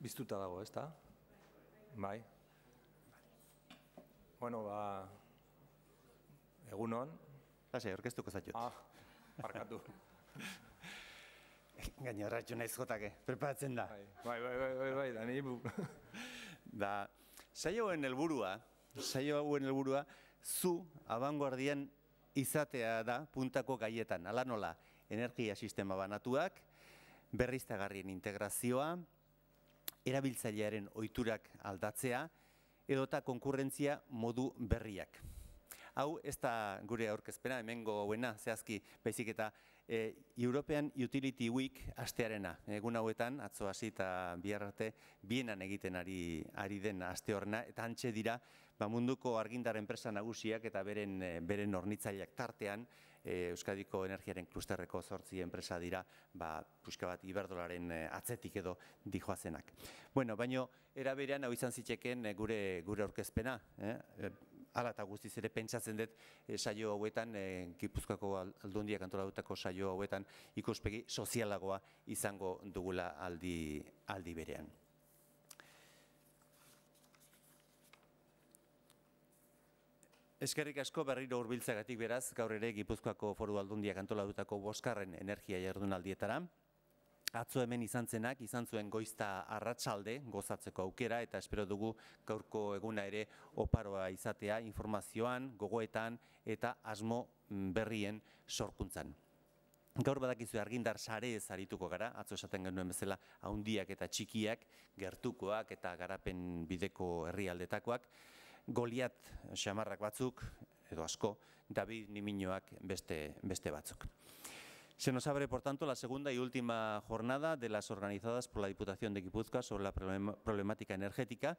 Biztuta dago, ez da? Bai. Bueno, ba... Egun hon. Lase, orkestuko zatxot. Ah, parkatu. Gaina ratxo nahiz jotake, preparatzen da. Bai, da nahi bu. Da, saio hauen helburua, zu abanguardian izatea da puntako gaietan. Hala nola, energia sistema banatuak, berriztagarrien integrazioa, erabiltzailearen ohiturak aldatzea, edota konkurrentzia modu berriak. Hau, ez da gure aurkezpena, hemengo hauena, zehazki, baizik eta European Utility Week astearena. Egun hauetan, atzo hasi eta bihar arte, Bienan egiten ari den aste horrena, eta hantxe dira, munduko argindar enpresa nagusiak eta beren hornitzaileak tartean, Euskadiko Energiaren klusterreko 8 enpresa dira, pixka bat Iberdrolaren atzetik edo dijoazenak. Bueno, baina eraberean hau izan ziteken gure aurkezpena. Hala eta guztiz ere pentsatzen dut saio hauetan, Gipuzkoako Aldundiak antolatutako saio hauetan, ikuspegi sozialagoa izango dugula aldi berean. Eskerrik asko berriro hurbiltzagatik beraz, gaur ere Gipuzkoako Foru Aldundiak antolatutako 5. energia jardunaldietara. Atzo hemen izan zuen goizta arratsalde gozatzeko aukera, eta espero dugu gaurko eguna ere oparoa izatea informazioan, gogoetan eta asmo berrien sorkuntzan. Gaur badakizu argindar sareez arituko gara, atzo esaten genuen bezala handiak eta txikiak, gertukoak eta garapen bideko herrialdetakoak, Goliat xamarrak batzuk, edo asko, David Nimiñoak beste batzuk. Se nos abre, por tanto, la segunda y última jornada de las organizadas por la Diputación de Guipúzcoa sobre la problemática energética.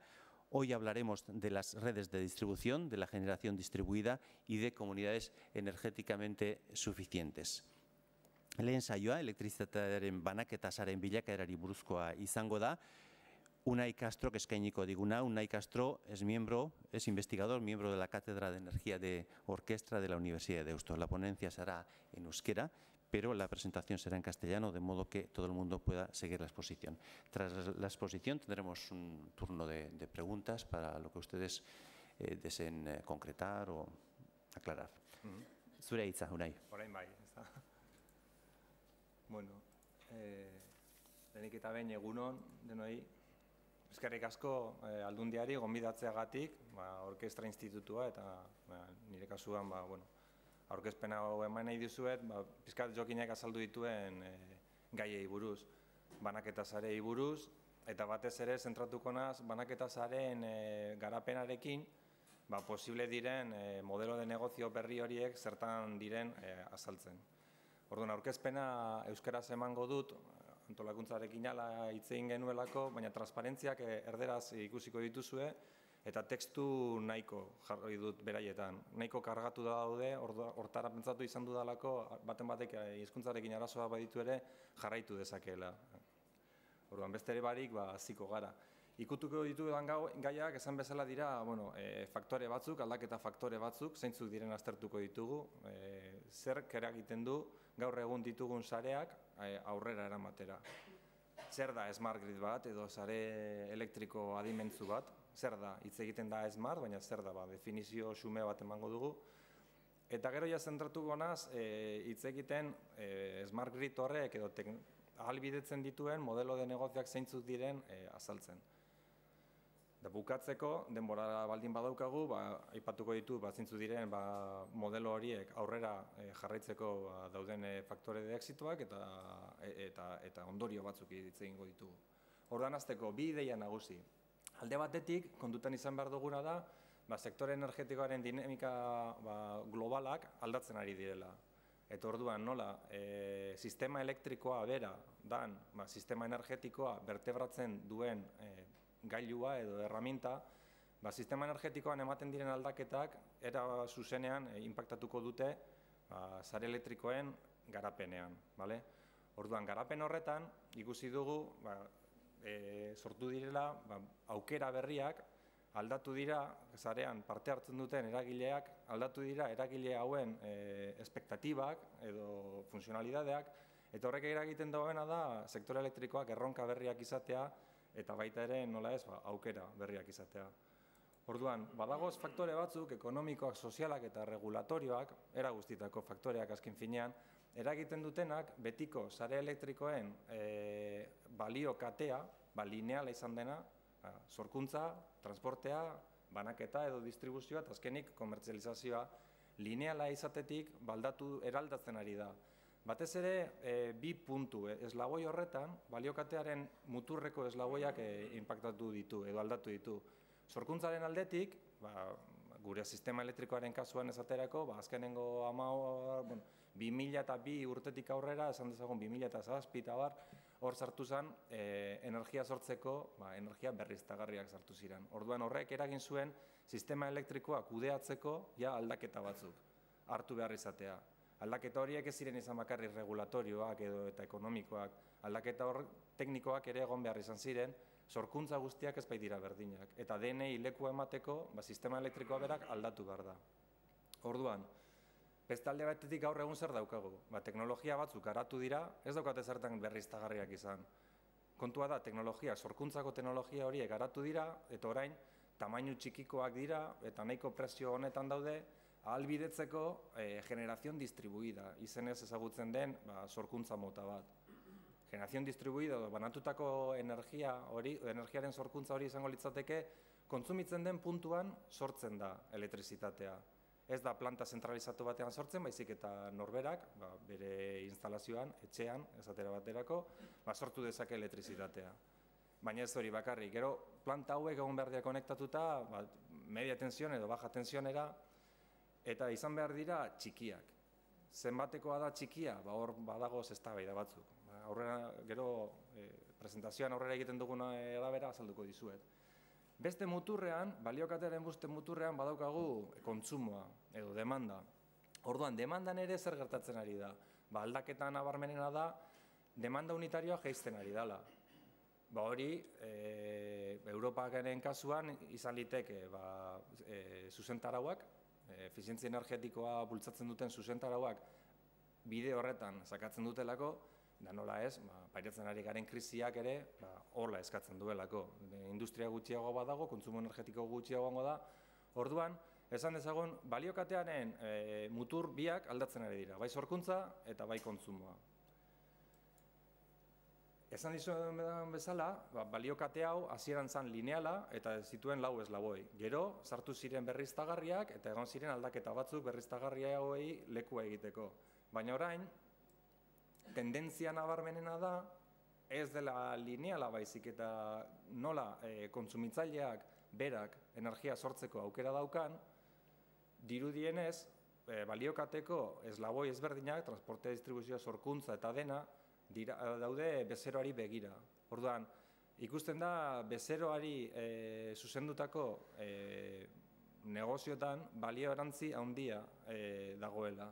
Hoy hablaremos de las redes de distribución, de la generación distribuida y de comunidades energéticamente suficientes. Lehen saioa, elektrizitatearen banaketasaren bilakaerari buruzkoa izango da. Unai Castro, que es eskainiko diguna. Unai Castro es investigador, miembro de la Cátedra de Energía de Orkestra de la Universidad de Deusto. La ponencia será en euskera, pero la presentación será en castellano, de modo que todo el mundo pueda seguir la exposición. Tras la exposición tendremos un turno de preguntas para lo que ustedes deseen concretar o aclarar. Zure hitza, Unai. Orain bai, ez da. Bueno, denik eta behin egunon denoi. Eskerrik asko aldundiari gonbidatzeagatik, Orkestra Institutua eta nire kasuan aurkezpen hau eman nahi dizuet, pizkat jokinak azaldu dituen gaiei buruz, banaketasarei buruz, eta batez ere zentratuko naz banaketasaren garapenarekin posible diren modelo de negozio berri horiek zertan diren azaltzen. Orduan, aurkezpena euskaraz emango dut, antolakuntzarekin ala hitzein genuelako, baina transparentziak erderaz ikusiko dituzue eta tekstu nahiko jarri dut beraietan. Nahiko kargatu da daude, hortara pentsatu izan dudalako, batek hizkuntzarekin arazoa baditu ere jarraitu dezakeela. Orduan beste ere barik, hasiko gara. Ikutuko ditudan gaiak esan bezala dira faktore batzuk, aldaketa faktore batzuk, zeintzuk diren aztertuko ditugu, zer eragiten du gaur egun ditugun sareak aurrera eramatera. Zer da smartgrid bat edo sare elektriko adimentzu bat, zer da, hitz egiten da smart, baina zer da, definizio xume bat emango dugu. Eta gero zentratuko naz hitz egiten smartgrid horrek edo ahalbidetzen dituen modelo de negozioak zeintzuk diren azaltzen. Bukatzeko, denbora baldin badaukagu, aipatuko ditu zeintzuk diren modelo horiek aurrera jarraitzeko dauden faktore de exitoak eta ondorio batzuk egingo ditugu. Orduan hasteko, 2 ideia nagusi. Alde batetik, kontutan izan behar duguna da, sektore energetikoaren dinamika globalak aldatzen ari direla. Eta orduan nola, sistema elektrikoa bera, dan, sistema energetikoa bertebratzen duen gailua edo herramienta, sistema energetikoan ematen diren aldaketak era zuzenean inpaktatuko dute sare elektrikoen garapenean. Orduan, garapen horretan ikusi dugu sortu direla aukera berriak, aldatu dira, sarean parte hartzen duten eragileak, aldatu dira eragile hauen espektatibak edo funtzionalidadeak, eta horrek eragiten duena da sektore elektrikoak erronka berriak izatea, eta baita ere nola ez aukera berriak izatea. Orduan, badagoz faktore batzuk, ekonomikoak, sozialak eta regulatorioak, era guztitako faktoreak azken finean, eragiten dutenak betiko sare elektrikoen balio katea, lineala izan dena, sorkuntza, transportea, banaketa edo distribuzioa eta azkenik komertzializazioa lineala izatetik eraldatzen ari da. Batez ere, bi puntu, eslaboi horretan, baliokatearen muturreko eslaboiak inpaktatu ditu edo aldatu ditu. Sorkuntzaren aldetik, gure sistema elektrikoaren kasuan esaterako, azkenengo 2002 urtetik aurrera, esan dezagun 2007 eta bar, hor sartu zen energia sortzeko, energia berriztagarriak sartu ziren. Orduan horrek eragin zuen sistema elektrikoa kudeatzeko aldaketa batzuk, hartu behar izatea. Aldaketa horiek ez ziren izan bakarrik regulatorioak edo eta ekonomikoak, aldaketa hor teknikoak ere egon behar izan ziren, sorkuntza guztiak ez baitira berdinak, eta denei lekua emateko sistema elektrikoa berak aldatu behar da. Orduan, bestalde batetik gaur egun zer daukagu, teknologia batzuk garatu dira, ez daukate zertan berriztagarriak izan. Kontua da, teknologia, sorkuntzako teknologia horiek garatu dira, eta orain, tamainu txikikoak dira, eta nahiko prezio honetan daude, ahalbidetzeko generazion distribuida, izenez ezagutzen den sorkuntza mota bat. Generazion distribuida, banatutako energiaren sorkuntza hori izango litzateke, kontsumitzen den puntuan sortzen da elektrizitatea. Ez da planta zentralizatu batean sortzen, baizik eta norberak, bere instalazioan, etxean, esatera baterako, sortu dezake elektrizitatea. Baina ez hori bakarrik, gero planta hauek egon behar dira konektatuta, media tensión edo baja tensionera, eta izan behar dira txikiak. Zenbatekoa da txikia, hor badagoz eztabaida batzuk. Gero presentazioan aurrera egiten duguna erabera azalduko dizuet. Beste muturrean, baliokatearen buste muturrean badaukagu kontsumoa edo demanda. Orduan, demandan ere zer gertatzen ari da. Aldaketan abarmenena da, demanda unitarioa jaisten ari dela. Hori, Europaren kasuan izan liteke zuzentarauak, efizientzia energetikoa bultzatzen duten zuzentarauak bide horretan sakatzen dutelako, da nola ez, pairatzen ari garen krisiak ere horla eskatzen duelako. Industria gutxiago badago, kontsumo energetiko gutxiagoango da, orduan, esan dezagun, baliokatearen mutur biak aldatzen ari dira, bai sorkuntza eta bai kontsumoa. Esan dizuetan bezala, baliokate hau hasieran zen lineala eta zituen lau eslaboi. Gero, sartu ziren berriztagarriak eta egon ziren aldaketa batzuk berriztagarria hauei lekua egiteko. Baina orain, tendentzia nabarmenena da, ez dela lineala baizik eta nola kontsumitzaileak berak energia sortzeko aukera daukan, dirudienez, baliokateko eslaboi ezberdinak, transportea, distribuzioa, sorkuntza eta dena, daude bezeroari begira. Orduan, ikusten da bezeroari zuzendutako negozioetan balio erantzi handia dagoela.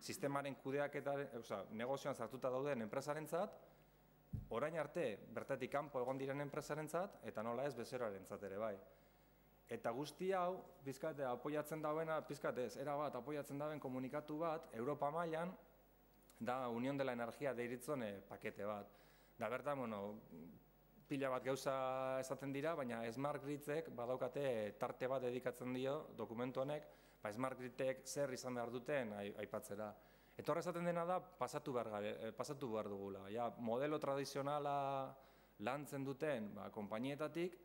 Sistemaren kudeaketaren, negozioan sartuta dauden enpresarentzat, orain arte bertatik kanpo egon diren enpresarentzat, eta nola ez bezeroarentzat ere bai. Eta guzti hau, pizkat apoiatzen dauena, pizkat ez, erabat apoiatzen dauen komunikatu bat, Europa mailan, da Unión de la Energía deiritzon pakete bat. Da bertan, pila bat gauza esaten dira, baina smartgridsek badaukate tarte bat dedikatzen dio dokumentu honek, smartgridek zer izan behar duten aipatzera. Eta horre esaten dena da pasatu behar dugula. Modelo tradizionala lantzen duten konpainietatik,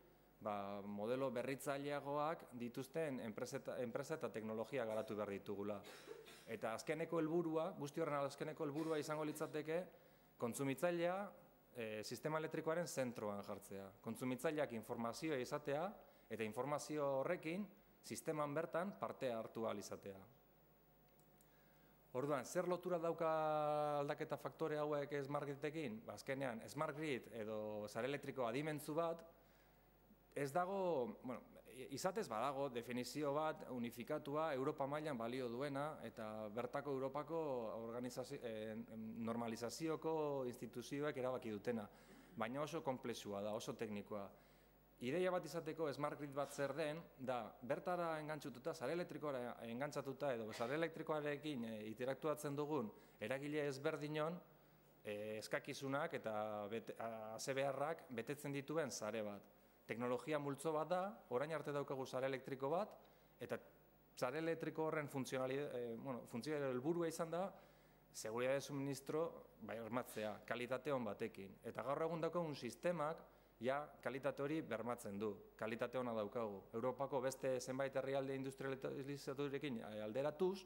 modelo berritzaileagoak dituzten enpresa eta teknologia garatu behar ditugula. Eta azkeneko helburua, guzti horren azkeneko helburua izango litzateke kontsumitzailea sistema elektrikoaren zentroan jartzea. Kontsumitzaileak informazioa izatea eta informazio horrekin sisteman bertan parte hartu ahal izatea. Orduan, zer lotura dauka aldaketa faktore hauek smart gridekin? Azkenean, smart grid edo sare elektrikoa adimentzu bat, ez dago, izatez badago, definizio bat, unifikatua, Europa mailan balio duena, eta bertako Europako normalizazioko instituzioak erabaki dutena. Baina oso komplexua da, oso teknikoa. Ideia bat izateko smart grid bat zer den, da bertara engantzatuta, sare elektrikoa engantzatuta, edo sare elektrikoarekin interaktuatzen dugun, eragile ezberdinon, eskakizunak eta azebeharrak betetzen dituen zare bat. Teknologia multzo bat da, orain arte daukagu zare elektriko bat, eta zare elektriko horren funtzionalidade helburua izan da, seguridade suministro bermatzea, kalitate on batekin. Eta gaur egun daukagun sistemak, ja, kalitate hori bermatzen du, kalitate ona daukagu. Europako beste zenbait herrialde industrializaturekin alderatuz,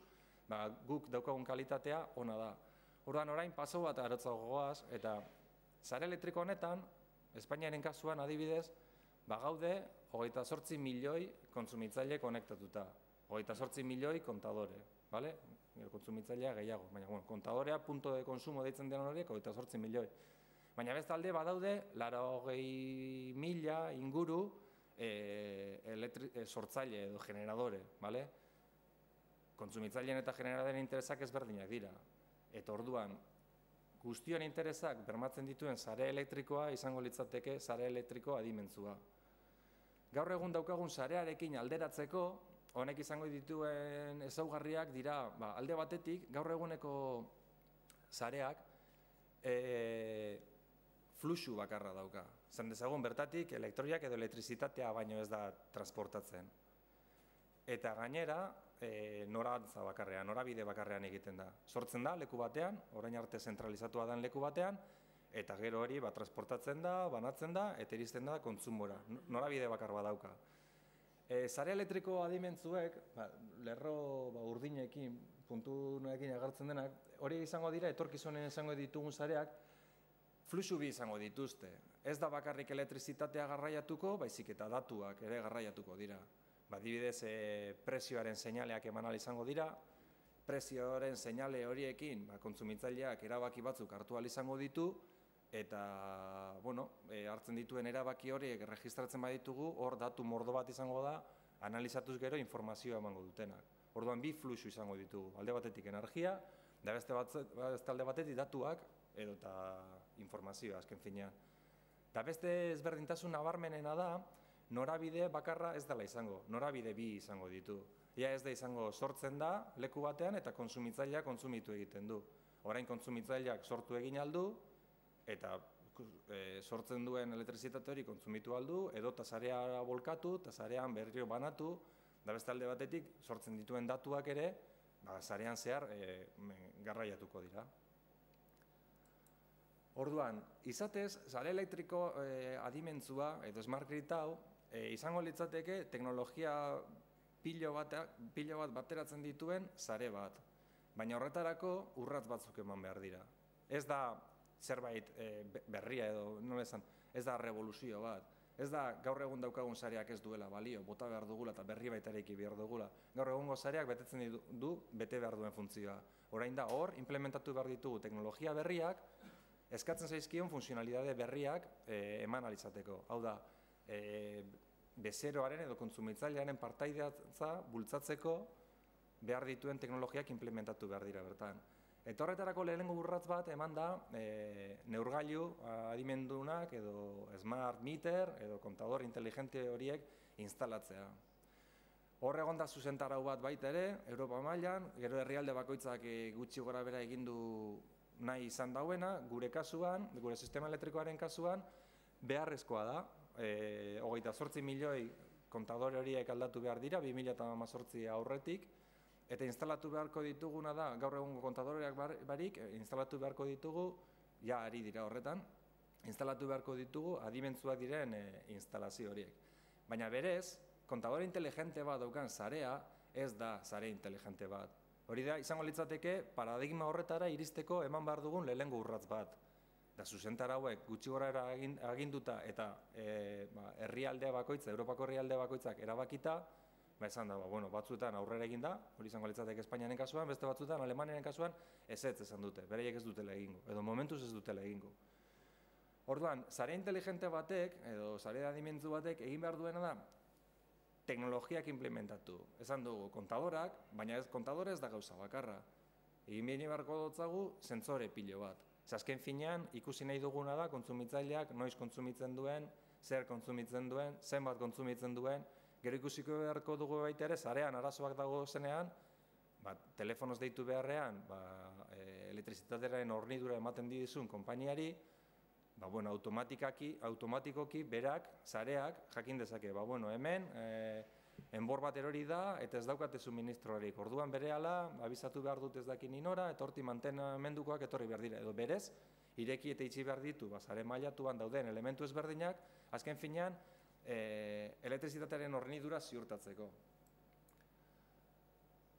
guk daukagun kalitatea ona da. Orduan orain paso bat aratzagoaz eta sare elektriko honetan, Espainiaren kasuan adibidez, gaude 28 milioi kontsumitzaile konektatuta, 28 milioi kontadore, bale? Kontsumitzailea gehiago, baina kontadorea punto de konsumo deitzen den horiek 28 milioi. Baina bestalde badaude 80.000 inguru sortzaile edo generadore, bale? Kontsumitzaileen eta generadoreen interesak ezberdinak dira. Eta orduan, guztion interesak bermatzen dituen sare elektrikoa izango litzateke sare elektriko adimentsua. Gaur egun daukagun sarearekin alderatzeko, honek izango dituen ezaugarriak dira, alde batetik, gaur eguneko sareak fluxu bakarra dauka. Zan dezagun bertatik elektroiak edo elektrizitatea baino ez da transportatzen. Eta gainera, norantza bakarrean, norabide bakarrean egiten da. Sortzen da leku batean, orain arte zentralizatua den leku batean, eta gero hori transportatzen da, banatzen da, eta iristen da kontsumora. Norabide bakar bat dauka. Sare elektriko adimentzuek, lerro urdinekin, puntuekin agertzen denak, hori izango dira, etorkizunen izango ditugun sareak, fluxu bi izango dituzte. Ez da bakarrik elektrizitatea garraiatuko, baizik eta datuak ere garraiatuko dira. Badibidez, prezioaren seinaleak eman ahal izango dira, prezioaren seinale horiekin kontsumitzaileak erabaki batzuk hartu ahal izango ditu, eta hartzen dituen erabaki horiek registratzen baditugu, hor datu mordo bat izango da, analizatuz gero informazioa emango dutenak. Orduan bi fluxu izango ditugu, alde batetik energia, da beste alde batetik datuak edo eta informazioa azken finean. Eta beste ezberdintasun nabarmenena da, norabide bakarra ez dela izango, norabide bi izango ditu. Ia ez da izango sortzen da leku batean eta kontsumitzaileak kontsumitu egiten du. Orain kontsumitzaileak sortu egin aldu eta sortzen duen elektrizitate hori kontsumitu aldu, edo tasarea bolkatu, tasarean berrio banatu, da beste alde batetik sortzen dituen datuak ere, sarean zehar garraiatuko dira. Orduan, izatez, sare elektriko adimentsua edo smartgrid hau, izango litzateke teknologia pilo bat bateratzen dituen sare bat. Baina horretarako urratz batzuk eman behar dira. Ez da zerbait berria edo, nola esan, ez da revoluzio bat. Ez da gaur egun daukagun sareak ez duela balio, bota behar dugula eta berri baitareiki behar dugula. Gaur egungo sareak betetzen du bete behar duen funtzioa. Orain da hor, implementatu behar ditugu teknologia berriak, eskatzen zaizkion funtzionalidade berriak eman alizateko. Hau da, bezeroaren edo kontsumitzailearen partaideatza bultzatzeko behar dituen teknologiak implementatu behar dira bertan. Eta horretarako lehenengo urratz bat eman da neurgailu adimendunak edo smart meter edo kontador inteligente horiek instalatzea. Horregon da zuzentarau bat baita ere, Europa mailan, gero herrialde bakoitzak gutxi gora bera egindu nahi izan dauena, gure kasuan, gure sistema elektrikoaren kasuan, beharrezkoa da. 28 milioi kontadore horiek aldatu behar dira, 2018 aurretik, eta instalatu beharko dituguna da, gaur egungo kontadoreak barik, instalatu beharko ditugu, ja ari dira horretan, instalatu beharko ditugu adimentsuak diren instalazio horiek. Baina berez, kontadore inteligente bat daukan sarea, ez da sare inteligente bat. Hori da, izango litzateke, paradigma horretara iristeko eman behar dugun lehenengo urratz bat. Da zuzentara hauek gutxi gora aginduta eta herrialdea bakoitza, Europako herrialdea bakoitzak erabakita, esan da, batzuetan aurrera egin da, hori izango litzateke Espainiaren kasuan, beste batzuetan Alemaniaren kasuan, ezetz esan dute, beraiek ez dutela egingo, edo momentuz ez dutela egingo. Orduan, sare inteligente batek, edo sare adimentsu batek, egin behar duena da, teknologiak implementatu. Esan dugu kontadorak, baina ez kontadore ez da gauza bakarra. Egin behar beharko dutzagu, zentzore pilo bat. Azken finean, ikusi nahi duguna da, kontsumitzaileak noiz kontsumitzen duen, zer kontsumitzen duen, zenbat kontsumitzen duen, gero ikusiko beharko dugu baita ere, sarean arazoak dago zenean, telefonoz deitu beharrean, elektrizitatearen hornidura ematen didizun konpainiari, automatikoki berak, zareak, jakin dezake, hemen, enbor bat erori da, eta ez daukate suministrorik. Orduan berehala, abizatu behar dut ez dakin inora, eta horti mantenamendukoak etorri behar dira. Edo berez, ireki eta itxi behar ditu, zare mailatuan dauden elementu ezberdinak, azken finean, elektrizitatearen hornidura ziurtatzeko.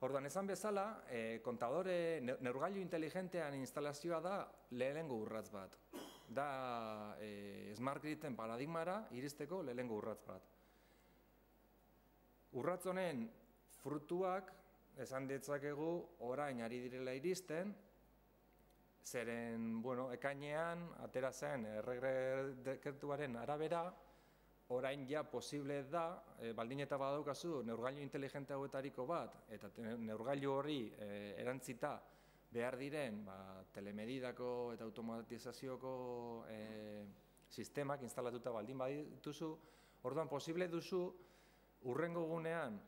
Orduan, esan bezala, kontadore neurgailu inteligentean instalazioa da lehenengo urratz bat. Da smart griden paradigmara iristeko lehenengo urratz bat. Urratz honen frutuak, esan ditzakegu, orain ari direla iristen, zeren, ekainean, atera zen errege dekretuaren arabera, orain ja posible da, baldin eta badaukazu, neurgailu inteligente hauetariko bat, eta neurgailu horri erantzita behar diren telemedidako eta automatizazioko sistemak instalatuta baldin badituzu, orduan posible duzu, urrengo gunean,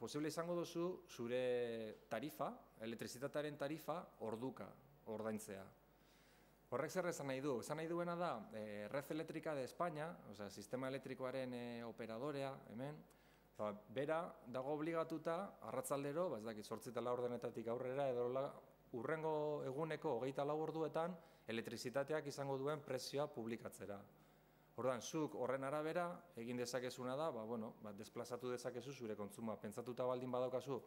posible izango duzu zure tarifa, elektrizitatearen tarifa, orduka, ordaintzea. Horrek zer esan nahi du? Esan nahi duena da, Red Electricade España, sistema elektrikoaren operadorea, hemen, bera dago obligatuta, arratzaldero, ez dakit, 8:00 ordenetatik aurrera, edo urrengo eguneko 24 orduetan, elektrizitateak izango duen prezioa publikatzera. Orduan, zuk horren arabera, egin dezakezuna da, desplazatu dezakezu zure kontsuma, pentsatuta baldin badaukazu,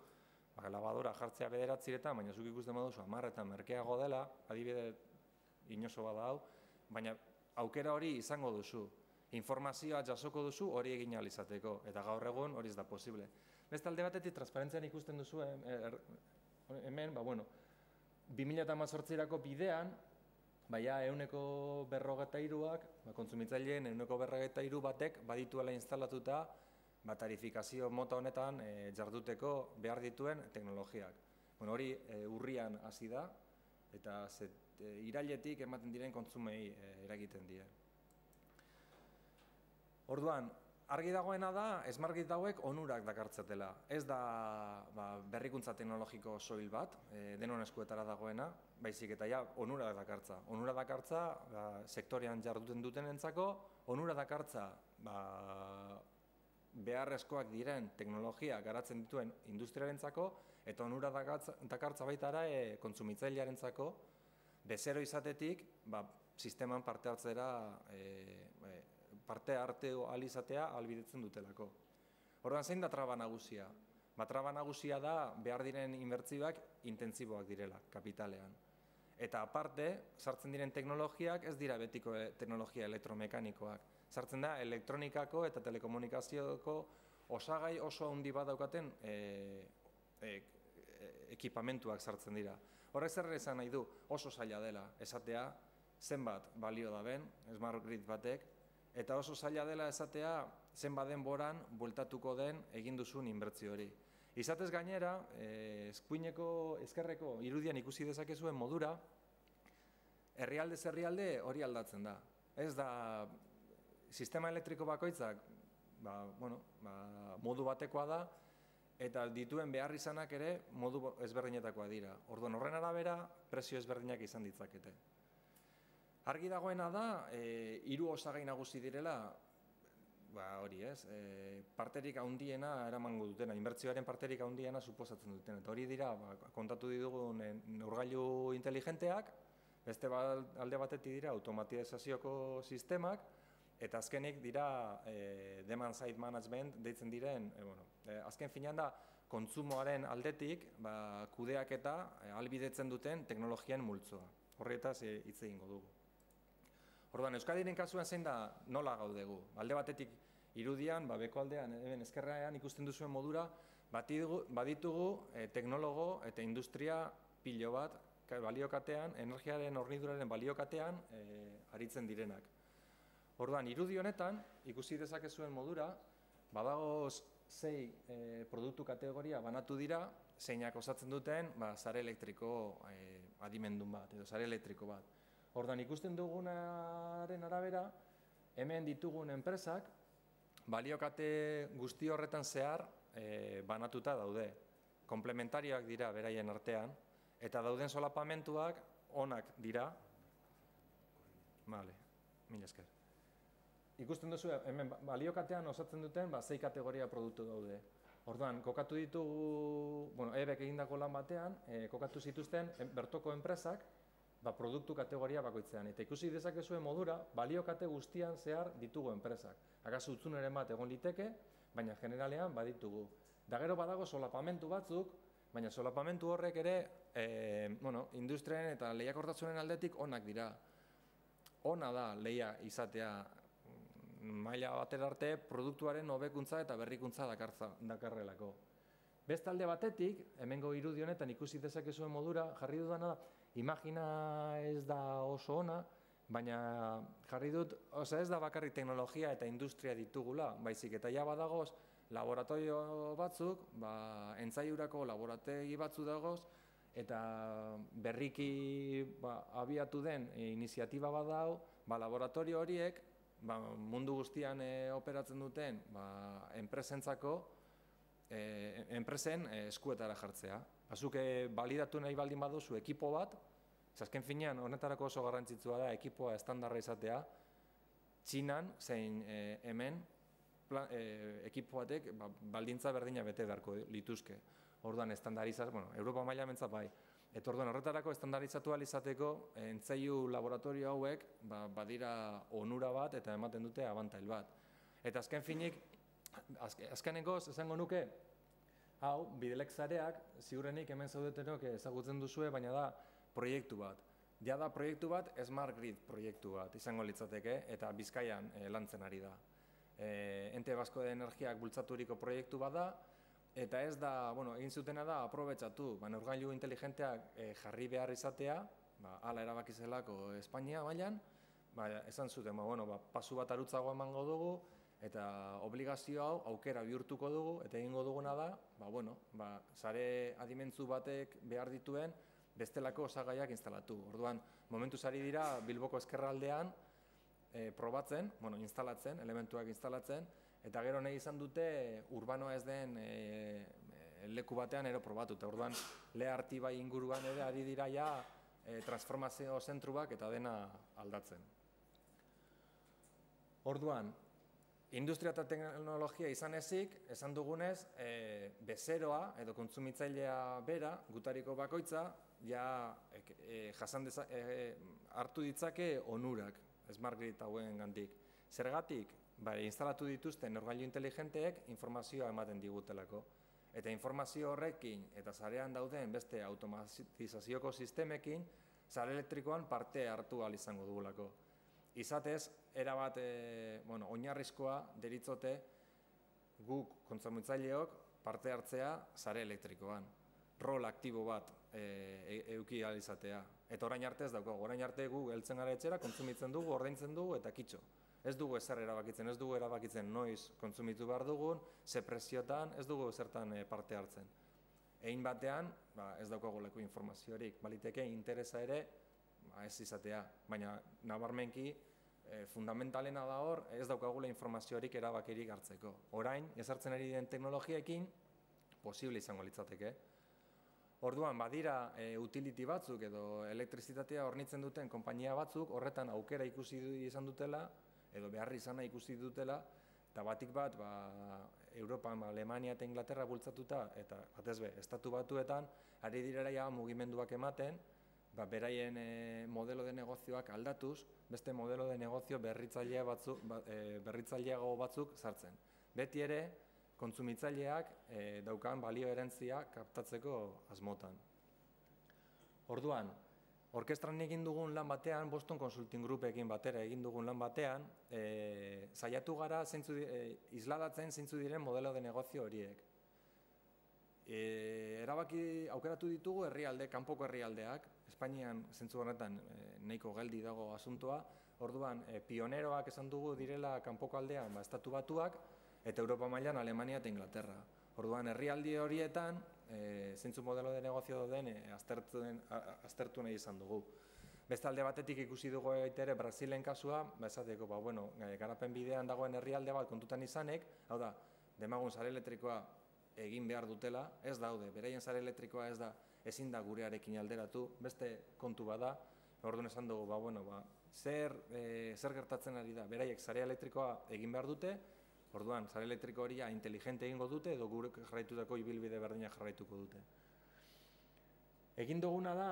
labadora jartzea 9:00, baina zuk ikusten baduzu 10:00 merkeago dela, adibide inozo bada hau, baina aukera hori izango duzu, informazioa jasoko duzu hori egin ahal izateko, eta gaur egun hori ez da posible. Beste alde batetik, transparentzian ikusten duzu, hemen, 2018-erako bidean, baina 153%, kontsumitzaileen 153% batek badituela instalatuta, tarifikazio mota honetan jarduteko behar dituen teknologiak. Hori urrian hasi da, eta irailetik ematen diren kontsumei eragiten dira. Orduan, argi dagoena da, smartgrid hauek onurak dakartzatela. Ez da berrikuntza teknologiko soil bat, denon eskuetara dagoena, baizik eta onurak dakartza. Onurak dakartza sektorean jarduten duten entzako, onurak dakartza beharrezkoak diren teknologia garatzen dituen industriaren entzako, eta onurak dakartza baitara kontsumitzailearen entzako, bezero izatetik, sisteman parte hartzea alizatea albidetzen dutelako. Orduan, zein da traba nagusia? Traba nagusia da behar diren inbertsioak intentsiboak direla, kapitalean. Eta aparte, sartzen diren teknologiak ez dira betiko teknologia elektromekanikoak. Sartzen da elektronikako eta telekomunikazioko osagai oso handi bat daukaten ekipamentuak sartzen dira. Horrek zer esan nahi du, oso zaila dela, esatea zenbat balio da ben, smart grid batek, eta oso zaila dela esatea zenbat denboran bueltatuko den egin duzun inbertsio hori. Izatez gainera, ezkerreko irudian ikusi dezakezuen modura, herrialdez herrialde hori aldatzen da. Ez da, sistema elektriko bakoitzak modu batekoa da, eta dituen behar izanak ere modu ezberdinetakoa dira. Orduan horren arabera, prezio ezberdinak izan ditzakete. Argi dagoena da, hiru osagai nagusi direla, parterik handiena eramango dutena, inbertsioaren parterik handiena suposatzen dutena. Eta hori dira, kontatu ditugun neurgailu inteligenteak, beste alde batetik dira automatizazioko sistemak, eta azkenik dira demand side management deitzen diren, azken finean da, kontsumoaren aldetik kudeak eta albidetzen duten teknologian multzoa. Horretaz hitz egingo dugu. Orduan, Euskadiren kasuan zein da nola gaudegu. Alde batetik irudian, beko aldean, hemen ezkerrean ikusten duzuen modura, baditugu teknologo eta industria pilo bat baliokatean, energiaren horniduraren baliokatean aritzen direnak. Orduan, irudi honetan, ikusi dezakezuen modura, badago 6 produktu kategoria banatu dira, zeinak osatzen duten sare elektriko adimendun bat, edo sare elektriko bat. Orduan, ikusten dugunaren arabera, hemen ditugun enpresak, baliokate guzti horretan zehar banatuta daude. Komplementarioak dira beraien artean, Eta dauden solapamentuak onak dira. Vale, mila esker. Ikusten duzu, hemen baliokatean osatzen duten, zei kategoria produktu daude. Orduan, kokatu ditugu, bueno, ebek egindako lan batean, kokatu zituzten bertoko enpresak, produktu kategoria bakoitzean. Eta ikusi dezakezuen modura, baliokate guztian zehar ditugu enpresak. Akaso utzuneren bat egon liteke, baina generalean baditugu. Da gero badago solapamentu batzuk, baina solapamentu horrek ere industriaren eta lehiakortasunen aldetik onak dira. Ona da lehia izatea, maila batera arte produktuaren hobekuntza eta berrikuntza dakarrelako. Beste alde batetik, hemengo irudi honetan ikusi dezakezuen modura, jarri dudana da, imagina ez da oso ona, baina jarri dut, oza ez da bakarri teknologia eta industria ditugula, baizik eta ja badagoz, laboratorio batzuk, entzaiurako laborategi batzu dagoz, eta berriki abiatu den iniziatiba badau, laboratorio horiek, mundu guztian operatzen duten enpresen eskuetara jartzea. Azuk balidatu nahi baldin baduzu ekipo bat, azken finean honetarako oso garrantzitsua da ekipoa estandarra izatea, Txinan zein hemen ekipoatek baldintza berdina bete beharko lituzke. Orduan estandarizaz, bueno, Europa maila mentza bai. Eta orduan horretarako estandarizatu alizateko entzaiu laboratorio hauek badira onura bat eta ematen dute abantail bat. Eta azken finik, azkenekoz, esango nuke, hau, bidelekzareak, ziurrenik hemen zaudetenok ezagutzen duzue, baina da proiektu bat. Ja da proiektu bat, smart grid proiektu bat, izango litzateke, eta Bizkaian lantzen ari da. Ente Basko de Energiak bultzaturiko proiektu bat da, eta ez da, bueno, egin zutena da, aprobetsatu, baina urgailu inteligenteak jarri behar izatea, ala erabakizelako Espainia bailan, esan zuten, bueno, pasu bat arutzago emango dugu, eta obligazio hau aukera bihurtuko dugu, eta egingo duguna da, bueno, sare adimentzu batek behar dituen, bestelako osagaiak instalatu. Orduan, momentu sari dira, Bilboko ezkerraldean, probatzen, bueno, instalatzen, elementuak instalatzen, eta gero nahi izan dute urbanoa ez den leku batean ero probatu. Eta orduan, Lea Artibai inguruan ere ari dira ja transformazio zentruak eta dena aldatzen. Orduan, industria eta teknologia izan ezik, esan dugunez, bezeroa edo kontsumitzailea bera, gutariko bakoitza, hartu ditzake onurak, smart grid hauen gandik. Zergatik, instalatu dituzten orgailu inteligenteek informazioa ematen digutelako. Eta informazio horrekin eta zarean dauden beste automatizazioko sistemekin, zare elektrikoan parte hartu ahal izango dugulako. Izatez, erabat oinarrizkoa deritzote guk kontsumitzaileok parte hartzea zare elektrikoan. Rol aktibo bat eduki ahal izatea. Eta orain arte ez daukagu, orain arte gu heltzen gara etxera, kontsumitzen dugu, ordaintzen dugu eta kitxo. Ez dugu ezer erabakitzen, ez dugu erabakitzen noiz kontsumitu behar dugun, ze preziotan, ez dugu zertan parte hartzen. Egin batean, ez daukagu leko informaziorik, baliteke interesa ere ez izatea, baina nabarmenki fundamentalena da hor, ez daukagula informaziorik erabakirik hartzeko. Orain, ezartzen ari den teknologiekin, posible izango litzateke. Orduan, badira utility batzuk edo elektrizitatea hornitzen duten konpainia batzuk, horretan aukera ikusi izan dutela, edo beharri izana ikusi dutela, eta batik bat, Europa, Alemania eta Inglaterra bultzatuta, eta batez be, estatu batuetan, ari direla mugimenduak ematen, beraien modelo de negozioak aldatuz, beste modelo de negozio berritzaileago batzuk sartzen. Beti ere, kontsumitzaileak daukan balio erantzia kaptatzeko asmotan. Orduan, orkestran egin dugun lan batean, Boston Consulting Groupekin batera egin dugun lan batean, saiatu gara isladatzen zeintzu diren modelo de negozio horiek. Erabaki aukeratu ditugu herrialde, kanpoko herrialdeak, Espainian zentzu honetan nahiko geldi dago asuntoa, orduan pioneroak esan dugu direla kanpoko aldean estatu batuak, eta Europa mailan Alemania eta Inglaterra. Orduan herrialde horietan zeintzu modelo de negozio den aztertu nahi izan dugu. Beste alde batetik ikusi dugu ere Brasilen kasua, esateko, bueno, garapen bidean dagoen herrialde bat kontutan izanek, hau da, demagun sare elektrikoa egin behar dutela, ez daude, beraien sare elektrikoa ez da ezin da gurearekin alderatu, beste kontu bada, orduan esan dugu, zer gertatzen ari da, beraiek sare elektrikoa egin behar dute, orduan, sare elektriko hori inteligente egingo dute, edo gure jarraitutako ibilbide berdina jarraituko dute. Egin duguna da,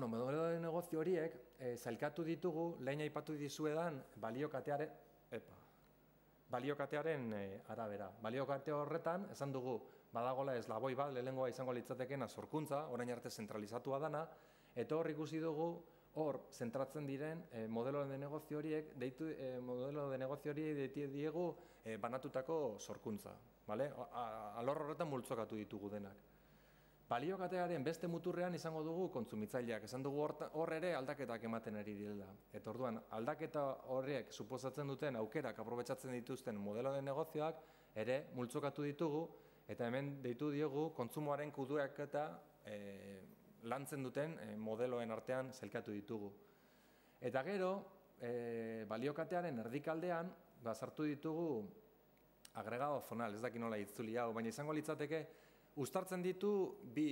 modelo de negozio horiek, zailkatu ditugu, lehen aipatu dizuedan, baliokatearen arabera. Baliokate horretan, esan dugu, badagola eslaboi bat, lehengoa izango litzatekena sorkuntza, orain arte zentralizatua dana, eta hor ikusi dugu, hor, zentratzen diren modelo de negozio horiek, deitu diegu banatutako sorkuntza. Alor horretan multzokatu ditugu denak. Baliokatearen beste muturrean izango dugu kontsumitzaileak, esan dugu hor ere aldaketak ematen ari direla. Eta orduan, aldaketa horiek suposatzen duten aukerak aprobetsatzen dituzten modelo de negozioak ere multzokatu ditugu, eta hemen deitu diegu kontsumoaren kudeaketa lantzen duten modeloen artean zailkatu ditugu. Eta gero, baliokatearen erdikaldean, sartu ditugu agregado zonal, ez daki nola itzuli hau, baina izango litzateke, uztartzen ditu bi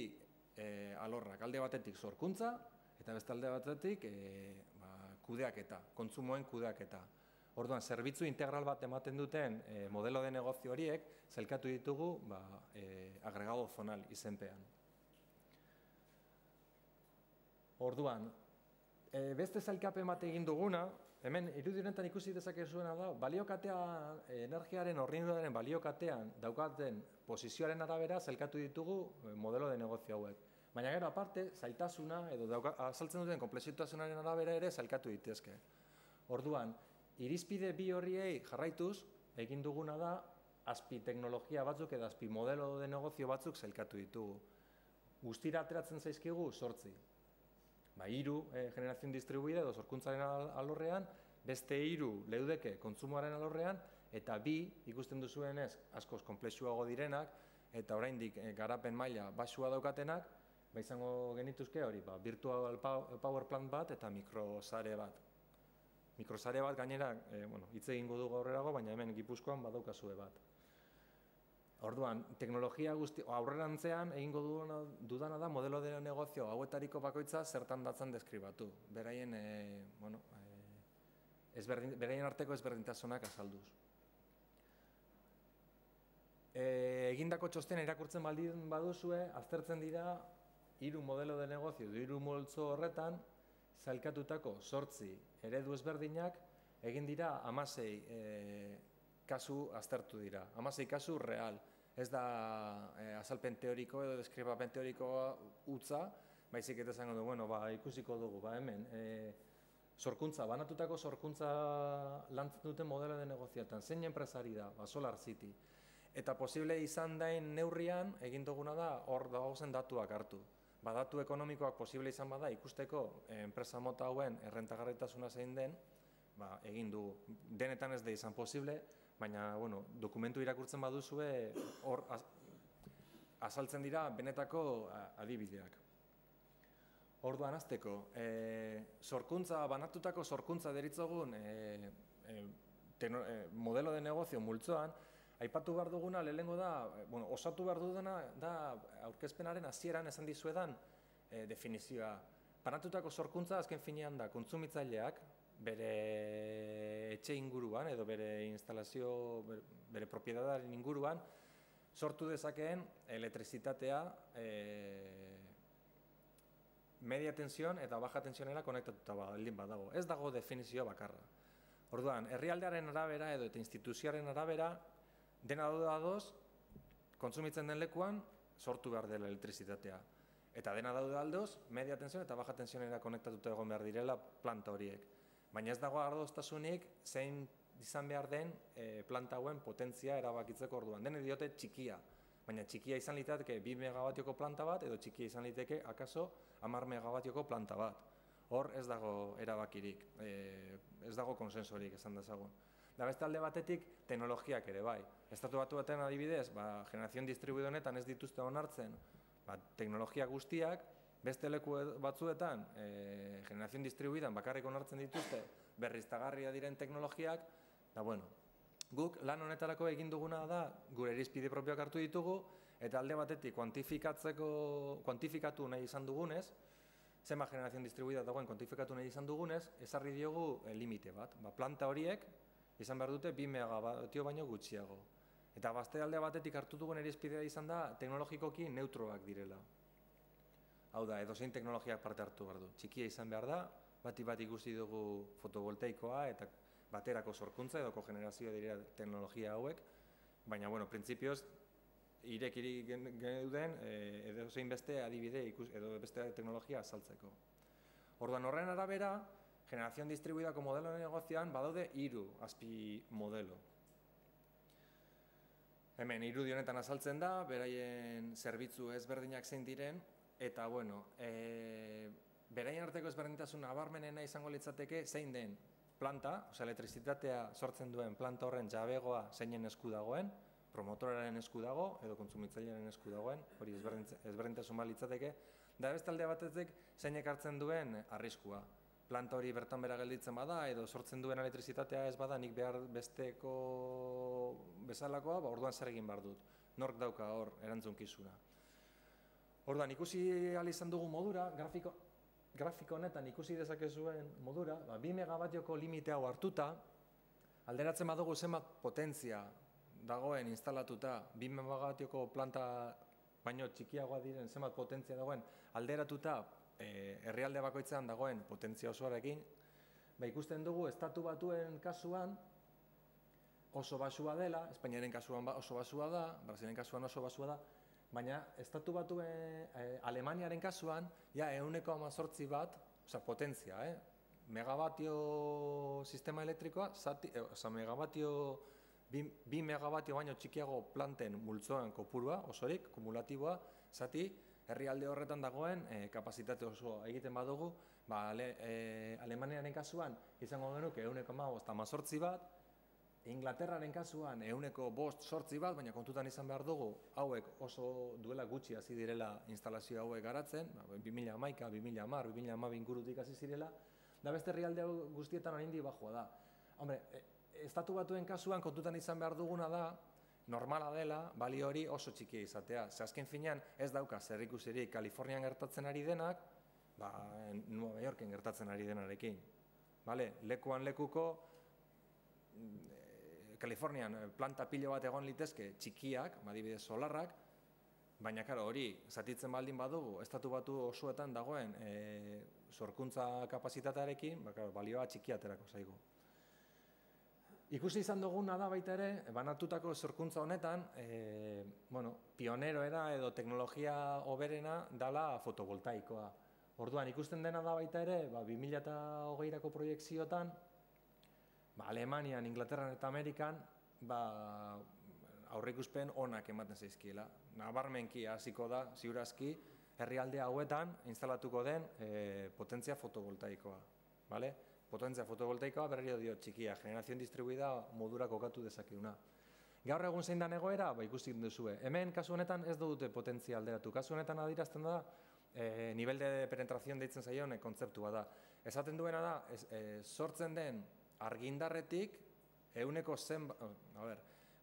alorrak, alde batetik sorkuntza eta beste alde batetik kudeaketa, kontsumoen kudeaketa. Orduan, zerbitzu integral bat ematen duten modelo de negozio horiek zailkatu ditugu agregado zonal izenpean. Orduan, beste zailkapen bat egin duguna, hemen irudionetan ikusi dezakezuena da, baliokatean, energiaren horniduraren baliokatean daukaten posizioaren arabera zailkatu ditugu modelo de negozio hauek. Baina gero aparte, zailtasuna edo azaltzen duten konplexitasunaren arabera ere zailkatu ditezke. Orduan, irizpide bi horriei jarraituz egin duguna da azpiteknologia batzuk edo azpimodelo de negozio batzuk zailkatu ditugu. Guztira ateratzen zaizkigu 8. Hiru generazioen distribuida edo sorkuntzaren alorrean, beste 3 leudeke kontsumoaren alorrean, eta 2 ikusten duzuenez askoz konplexuago direnak, eta oraindik garapen maila baxua daukatenak, izango genituzke hori, virtual power plant bat eta mikrosare bat. Mikrosare bat gainera, hitz egingo dugu aurrerago, baina hemen Gipuzkoan badaukazue bat. Orduan, teknologia aurrerantzean egingo dudana da modelo de negozio hauetariko bakoitza zertan datzan deskribatu. Beraien arteko ezberdintasunak azalduz. Egindako txostena irakurtzen baldin baduzue, aztertzen dira 3 modelo de negozio, 3 multzo horretan, zailkatutako 8 eredu ezberdinak, egin dira 16 kasu aztertu dira. 16 kasu real, ez da azalpen teoriko edo deskribapen teorikoa utza, baizik eta zango du, ikusiko dugu, hemen, sorkuntza, banatutako sorkuntza lantzen duten modelo de negozioetan, zein enpresari da, Solar City. Eta posible izan dain neurrian, egin duguna da, hor dagozen datuak hartu. Datu ekonomikoak posible izan bada, ikusteko enpresa mota hauen errentagarritasuna zein den, egin dugu, denetan ez da izan posible, baina, dokumentu irakurtzen baduzue, hor azaltzen dira benetako adibideak. Orduan azteko, banatutako sorkuntza deritzogun modelo de negozio multzoan, aipatu behar duguna, lehenengo da, osatu behar duguna, da aurkezpenaren hasieran esan dizuedan definizioa. Banatutako sorkuntza azken finean da, kontsumitzaileak, bere etxe inguruan edo bere instalazio, bere propiedadaren inguruan, sortu dezakeen elektrizitatea media tensión eta baja tensionera konektatuta badago. Ez dago definizio bakarra. Orduan, herrialdearen arabera edo eta instituzioaren arabera, dena daudadoz, kontsumitzen den lekuan, sortu behar dela elektrizitatea. Eta dena daudadoz, media tensión eta baja tensionera konektatuta egon behar direla planta horiek. Baina ez dago adostasunik zein izan behar den planta hauen potentzia erabakitzeko orduan. Dene diote txikia, baina txikia izan liteke 2 megawatioko planta bat, edo txikia izan liteke akaso 10 megawatioko planta bat. Hor ez dago erabakirik, ez dago konsensorik esan dezagun. Da beste alde batetik teknologiak ere bai. Estatu Batuetan adibidez, generazioen distribuido honetan ez dituzte onartzen teknologia guztiak, beste leku batzuetan, generazioen distribuidan bakarrik onartzen dituzte berriztagarria diren teknologiak, da, guk lan honetarako egin duguna da, gure irizpide propioak hartu ditugu, Eta alde batetik, kuantifikatu nahi izan dugunez, zenba generazion distribuida dagoen kuantifikatu nahi izan dugunez, ezarri diogu limite bat. Planta horiek izan behar dute 2 megabatio baino gutxiago. Eta beste alde batetik hartu dugun irizpidea izan da teknologikoki neutroak direla. Hau da, edozein teknologiak parte hartu behar du. Txikia izan behar da, bat ikusi dugu fotovoltaikoa eta baterako sorkuntza edo kogenerazioa dira teknologia hauek, baina, bueno, printzipioz, irekiri geneuden edo zein beste adibide edo beste teknologia azaltzeko. Orduan horren arabera, generazion distribuidako modelo negozioan badaude hiru azpi modelo. Hemen irudi honetan azaltzen da, beraien zerbitzu ezberdinak zein diren, eta bueno, beraien arteko ezberdintasun nabarmenena izango litzateke zein den planta, oza, elektrizitatea sortzen duen planta horren jabegoa zeinen esku dagoen, promotoraren esku dago, edo kontsumitzailearen esku dagoen, hori ezberdintasun bat litzateke, da beste alde batetik zeinek hartzen duen arriskua. Planta hori bertan bera gelditzen bada, edo sortzen duen elektrizitatea ez bada nik behar besteko bezalakoa, orduan zer egin behar dut, nork dauka hor erantzunkizuna. Orduan ikusi ahal izan dugu modura, grafiko honetan ikusi dezakezuen modura, 2 megabatioko limite hau hartuta, alderatzen badugu zenbat potentzia dagoen instalatuta, 2 megabatioko planta baino txikiagoa diren zenbat potentzia dagoen alderatuta herrialde bakoitzean dagoen potentzia osoarekin, ikusten dugu estatu batuen kasuan oso basua dela, Espainiaren kasuan oso basua da, Brasilen kasuan oso basua da, baina estatu batuen Alemaniaren kasuan, ja 118 bat, oza, potentzia, megabatio sistema elektrikoa, oza, megabatio 2 megabatio baino txikiago planten multzoan kopurua, osorik, kumulatiboa, zati, herrialde horretan dagoen kapazitate osoa egiten badugu, Alemaniaren kasuan izango genuke 1,18 bat, Inglaterraren kasuan 5,8 bat, baina kontutan izan behar dugu, hauek oso duela gutxi hasi direla instalazio hauek garatzen, 2011, 2010, 2012 ingurutik hasi zirela, da beste herrialde guztietan oraindik baxua da. Hombre, estatu batuen kasuan kontutan izan behar duguna da, normala dela, balio hori oso txikia izatea. Ze azken finean ez dauka zerrikusirik Kalifornian gertatzen ari denak, Nueva Yorken gertatzen ari denarekin. Lekuan lekuko, Kalifornian planta pilo bat egon litezke txikiak, adibidez solarrak, baina karo hori, zatitzen baldin badugu, estatu batu osoetan dagoen sorkuntza kapazitatearekin, balioa txikia aterako zaigu. Ikusi izan duguna da baita ere, banatutako sorkuntza honetan, pioneroera edo teknologia hoberena dela fotovoltaikoa. Orduan, ikusten dena da baita ere, 2020ko proiektziotan, Alemanian, Inglaterran eta Amerikan, aurreikuspen onak ematen zaizkiela. Nabarmenki hasiko da, ziurazki, herrialde hauetan instalatuko den potentzia fotovoltaikoa. Potentzia fotovoltaikoa berriro dio txikia, generazion distribuida modura kokatu dezakeguna. Gaur egun zein den egoera, ikusten duzue. Hemen, kasu honetan ez dute potentzia alderatu. Kasu honetan adierazten da, nivel de penetración deitzen zaion kontzeptua da. Esaten duena da, sortzen den argindarretik,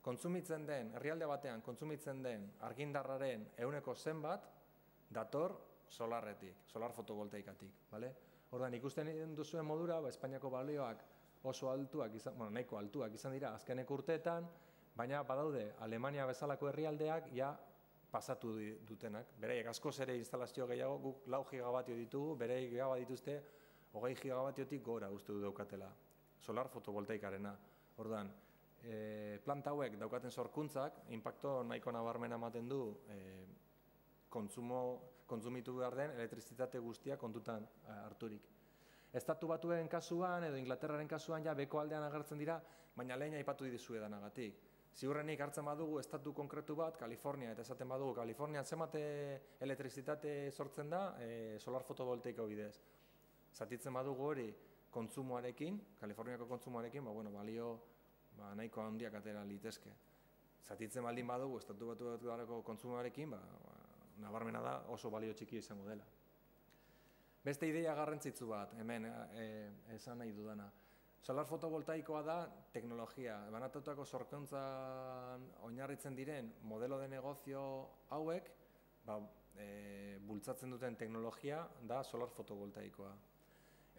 kontsumitzen den, herrialde batean kontsumitzen den argindarraren 100% dator solarretik, solar fotovoltaikatik. Ordan ikusten duzuen modura, Espainiako balioak oso altuak, nahiko altuak izan dira azkeneko urteetan, baina badaude Alemania bezalako herrialdeak ja pasatu dutenak. Beraiek askoz ere instalazio gehiago, guk 4 gigabatio ditugu, beraiek gehiago dituzte 20 gigabatiotik gora uste du daukatela. Solar fotovoltaikarena. Ordan, planta hauek daukaten sorkuntzak, impacto nahiko nabarmena ematen du kontsumitu behar den elektrizitate guztia kontutan harturik. Estatu batuen kasuan edo Inglaterraren kasuan ja beko aldean agertzen dira, baina lehen aipatu dizuedanagatik. Ziurrenik hartzen badugu estatu konkretu bat, Kalifornia, eta esaten badugu, Kalifornian zenbate elektrizitate sortzen da solar fotovoltaiko bidez. Zatitzen badugu hori kontsumoarekin, Kaliforniako kontsumoarekin, balio nahiko handiak atera litezke. Zatitzen baldin badugu estatu batuetako kontsumoarekin, nabarmena da oso balio txiki izango dela. Beste ideia garrantzitsu bat, hemen esan nahi dudana. Solar fotovoltaikoa da teknologia, banatutako sorkuntzan oinarritzen diren modelo de negozio hauek bultzatzen duten teknologia da solar fotovoltaikoa.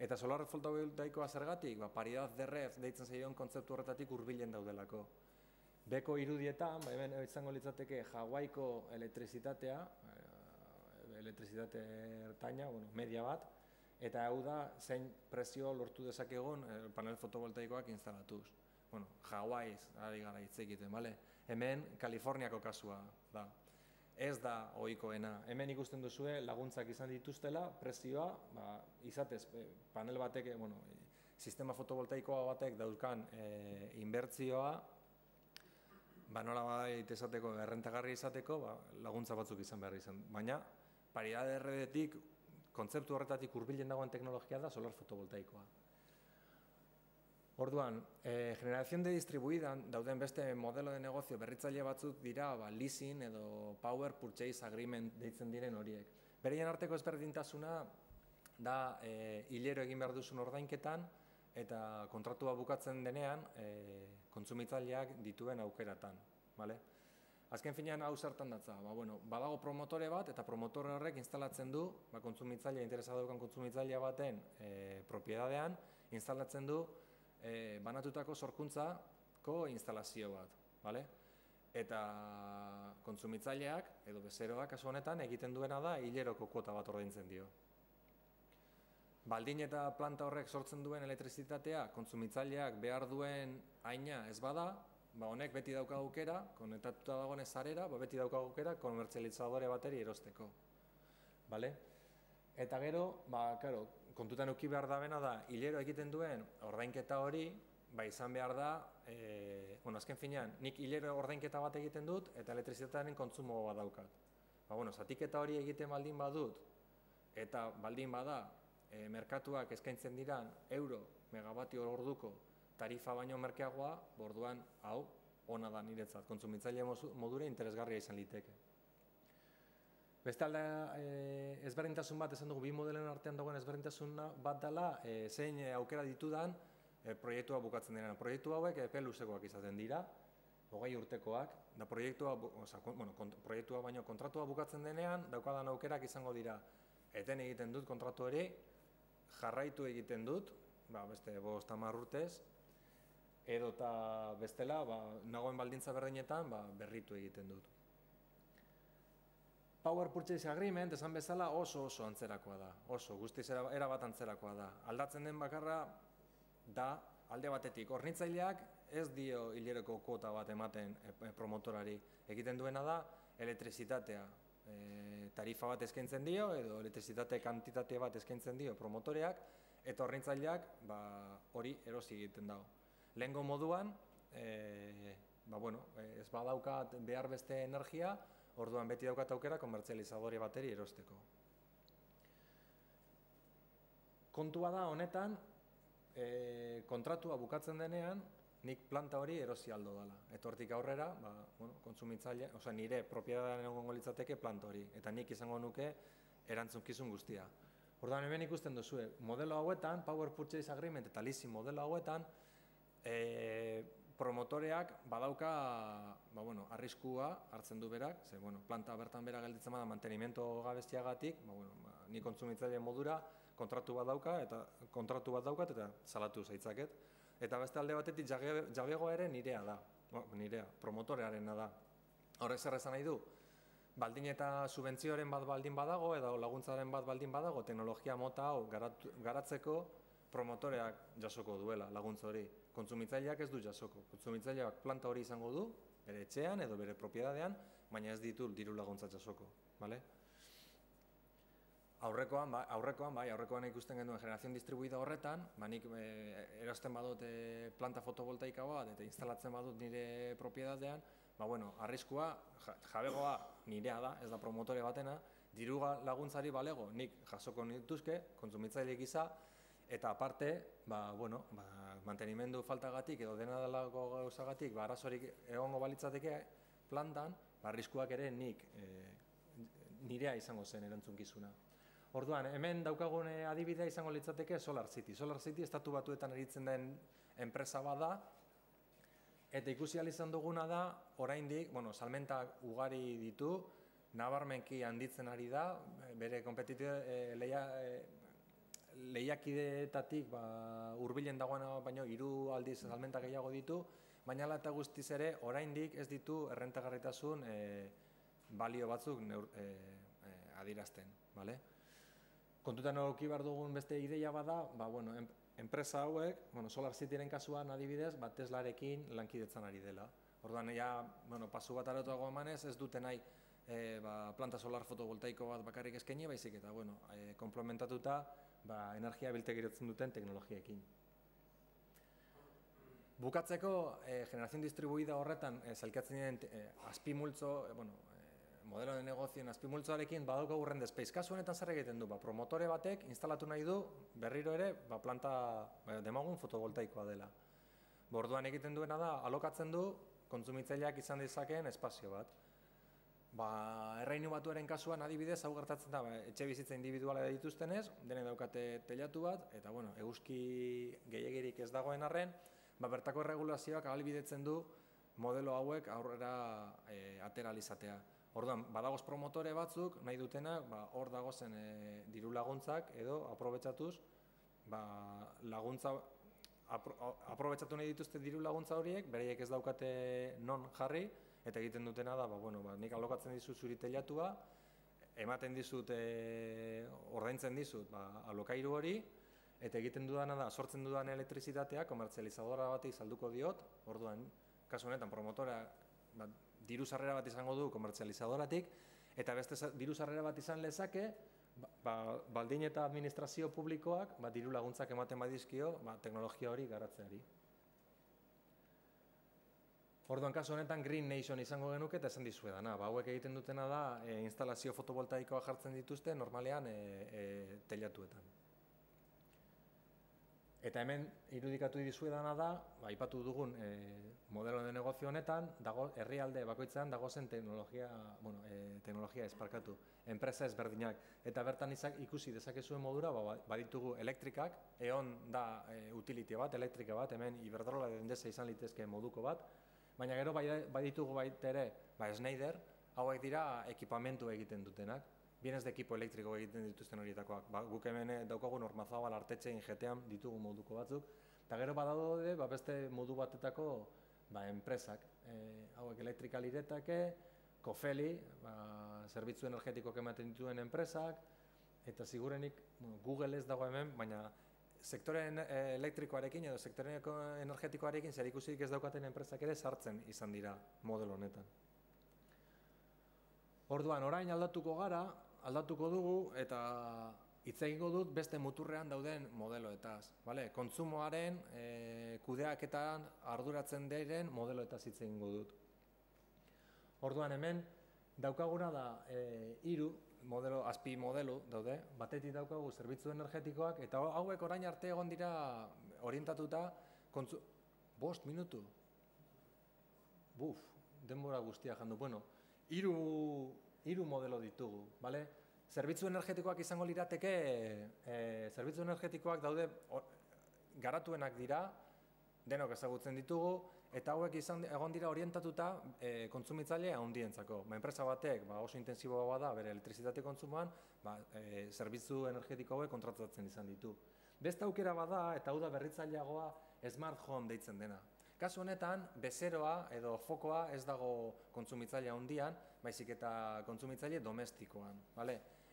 Eta solar fotovoltaikoa zergatik, paridad de red deitzen zaion kontzeptu horretatik hurbilen daudelako. Beko irudietan, hemen izango litzateke Hawaiko elektrizitatea, elektrizitate ertaina, media bat, eta hau da zein prezio lortu dezakegon panel fotovoltaikoak instalatuz. Hawaiiz, ari gara hitz egiten, hemen Kaliforniako kasua da. Ez da ohikoena. Hemen ikusten duzue laguntzak izan dituztela, prezioa, izatez, panel batek, sistema fotovoltaikoa batek daukan inbertzioa, nola badait izateko, errentagarri izateko, laguntza batzuk izan behar izan. Baina, paridade erredetik, kontzeptu horretatik hurbilen dagoen teknologia da solar fotovoltaikoa. Orduan, generación de distribuida dauden beste modelo de negozio berritzaile batzuk dira leasing edo power purchase agreement deitzen diren horiek. Bereien arteko ezberdintasuna da hilero egin behar duzun ordainketan eta kontratua bukatzen denean kontsumitzaileak dituen aukeratan. Azken finean hau zertan datza, badago promotore bat eta promotore horrek instalatzen du, kontsumitzailea, interesadukan kontsumitzailea baten propiedadean, instalatzen du banatutako sorkuntzako instalazio bat. Eta kontsumitzaileak, edo bezeroak kasu honetan, egiten duena da hileroko kuota bat ordaintzen dio. Baldin eta planta horrek sortzen duen elektrizitatea, kontsumitzaileak behar duen haina ez bada, honek beti dauka aukera, konektatuta dagoen ezarera, beti dauka aukera komertzializadore bateri erosteko. Eta gero, kontutan eduki behar da bena da, hilero egiten duen ordainketa hori, izan behar da, azken finean, nik hilero ordainketa bat egiten dut, eta elektrizitatearen kontsumo bat daukat. Zatiketa hori egiten baldin badut, eta baldin bada, merkatuak eskaintzen diran euro megabatio orduko, tarifa baino merkeagoa, borduan, hau, ona da niretzat, kontsumitzaile modure interesgarria izan liteke. Beste alda ezberdintasun bat, esan dugu, bi modelen artean dagoen ezberdintasun bat dela, zein aukera ditudan proiektua bukatzen dira. Proiektu hauek epe luzekoak izaten dira, 20 urtekoak, da proiektua baino kontratua bukatzen denean, daukadan aukerak izango dira. Eten egiten dut kontratu hori, jarraitu egiten dut, beste 5-10 urtez, edo eta bestela, nagoen baldintza berdinetan, berritu egiten dut. Power Purchase Agreement, esan bezala, oso antzerakoa da. Oso, guztiz erabat antzerakoa da. Aldatzen den bakarra da, alde batetik, hornitzaileak ez dio hileroko kuota bat ematen promotorari. Egiten duena da, elektrizitatea tarifa bat eskaintzen dio, edo elektrizitate kantitate bat eskaintzen dio promotoreak, eta hornitzaileak hori erosi egiten dago. Lehengo moduan, ez badaukat behar beste energia, orduan beti daukat aukera komertzializadore bateri erosteko. Kontua da honetan, kontratua bukatzen denean, nik planta hori erosi aldo dela. Eta hortik aurrera, nire propiedadaren egongo litzateke planta hori, eta nik izango nuke erantzunkizun guztia. Orduan hemen ikusten duzue, modelo hauetan, Power Purchase Agreement eta leasing modelo hauetan, promotoreak badauka arriskua hartzen du berak, planta bertan bera gelditzen bada mantenimento gabestiagatik, ni kontsumitzaileen modura kontratu bat daukat eta salatu zaitzaket. Eta beste alde batetik jabegoa ere nirea da, promotorearena da. Horrek zer esan nahi du, baldin eta subentzioaren bat baldin badago edo laguntzaren bat baldin badago teknologia mota hau garatzeko, promotoreak jasoko duela laguntza hori, kontsumitzaileak ez du jasoko. Kontsumitzaileak planta hori izango du, bere etxean edo bere propiedadean, baina ez ditu diru laguntza jasoko. Aurrekoan ikusten genuen generazioan distribuida horretan, nik erosten badut planta fotovoltaika bat eta instalatzen badut nire propiedadean, arriskua, jabegoa nirea da, ez da promotore batena, diru laguntzari balego, nik jasoko nituzke, kontsumitzaile gisa, eta aparte, mantenimendu faltagatik edo dena delako gauzagatik, arazorik egongo balitzateke plantan, arriskuak ere nirea izango zen erantzunkizuna. Orduan, hemen daukagun adibidea izango litzateke Solar City. Solar City estatu batuetan eritzen den enpresa bada, eta ikusi ahal izan duguna da, oraindik, bueno, salmenta ugari ditu, nabarmenki handitzen ari da, bere kompetitibe lehiakideetatik hurbilen dagoena baino 3 aldiz salmenta gehiago ditu, baina hala eta guztiz ere oraindik ez ditu errentagarritasun balio batzuk adierazten. Kontutan eduki behar dugun beste ideia bada, enpresa hauek, Solar Cityren kasuan adibidez, Teslarekin lankidetzan ari dela. Orduan, pasu bat arautuago emanez, ez dute nahi planta solar fotovoltaiko bat bakarrik eskaini, baizik eta komplementatuta energia biltegiratzen duten teknologiekin. Bukatzeko, generazioan distribuida horretan zailkatzen diren azpimultzo, modelo de negozioen azpimultzoarekin badauka gurren despeiz. Kasu honetan zer egiten du, promotore batek instalatu nahi du, berriro ere, planta demagun fotovoltaikoa dela. Orduan egiten duena da, alokatzen du, kontsumitzaileak izan dezakeen espazio bat. Erreinu batuaren kasuan adibidez, hau gertatzen da, etxe bizitza individuala dituztenez, dene daukate telatu bat, eta eguzki gehiegirik ez dagoen arren, bertako erregulazioak ahalbidetzen du modelo hauek aurrera atera izatea. Orduan, badagoz promotore batzuk, nahi dutenak, hor dagozen diru laguntzak edo aprobetsatuz, aprobetsatu nahi dituzte diru laguntza horiek, bereiek ez daukate non jarri, eta egiten dutena da, nik alokatzen dizut zuri telatua, ematen dizut, ordaintzen dizut alokairu hori, eta egiten dudana da, sortzen dudan elektrizitatea, komertzializadora batik salduko diot, orduan, kasu honetan, promotora, diru sarrera bat izango du komertzializadoratik, eta beste diru sarrera bat izan lezake, baldin eta administrazio publikoak diru laguntzak ematen badizkio teknologia hori garatzeari. Orduan, kasu honetan Green Nation izango genuke eta esan dizuedana. Hauek egiten dutena da instalazio fotovoltaikoa jartzen dituzte normalean telatuetan. Eta hemen irudikatu dizuedana da, aipatu dugun modelo de negozio honetan, herrialde bakoitzean dagozen teknologia esparkatu, enpresa ezberdinak. Eta bertan ikusi dezakezuen modura, baditugu elektrikak, Eon da utility bat, elektrika bat, hemen Iberdrola dendesa izan litezke moduko bat, baina gero baditugu baita ere, Schneider, hauek dira ekipamentu egiten dutenak. Bienes de ekipo elektriko egiten dituzten horietakoak. Guk hemen daukagu normazaba lartetxe injetean ditugu moduko batzuk. Eta gero badaude beste modu batetako enpresak. Hauek elektrikal iretake, Kofeli, zerbitzu energetikoak ematen dituen enpresak, eta segurenik Google ez dago hemen, baina sektoren elektrikoarekin edo sektoren energetikoarekin zer ikusirik ez daukaten enpresak ere sartzen izan dira modelo honetan. Orduan, orain aldatuko gara, aldatuko dugu, eta hitz egingo dut beste muturrean dauden modeloetaz. Kontsumoaren kudeaketan arduratzen diren modeloetaz hitz egingo dut. Orduan, hemen daukaguna da 3 modelo, azpi modelo daude, batetik daukagu zerbitzu energetikoak, eta hauek orain arte egon dira orientatuta, 5 minutu? Buf, denbora guztia jandu, bueno. 3 modelo ditugu, bale? Zerbitzu energetikoak izango lirateke, zerbitzu energetikoak daude garatuenak dira, denok ezagutzen ditugu, eta hauek egon dira orientatuta kontsumitzaile handientzako. Enpresa batek oso intensiboa bada bere elektrizitate kontsumoan, zerbitzu energetiko hauek kontratatzen izan ditu. Beste aukera bada, eta hau da berritzaileagoa, smart home deitzen dena. Kasu honetan, bezeroa edo fokoa ez dago kontsumitzailea handian, baizik eta kontsumitzaile domestikoan.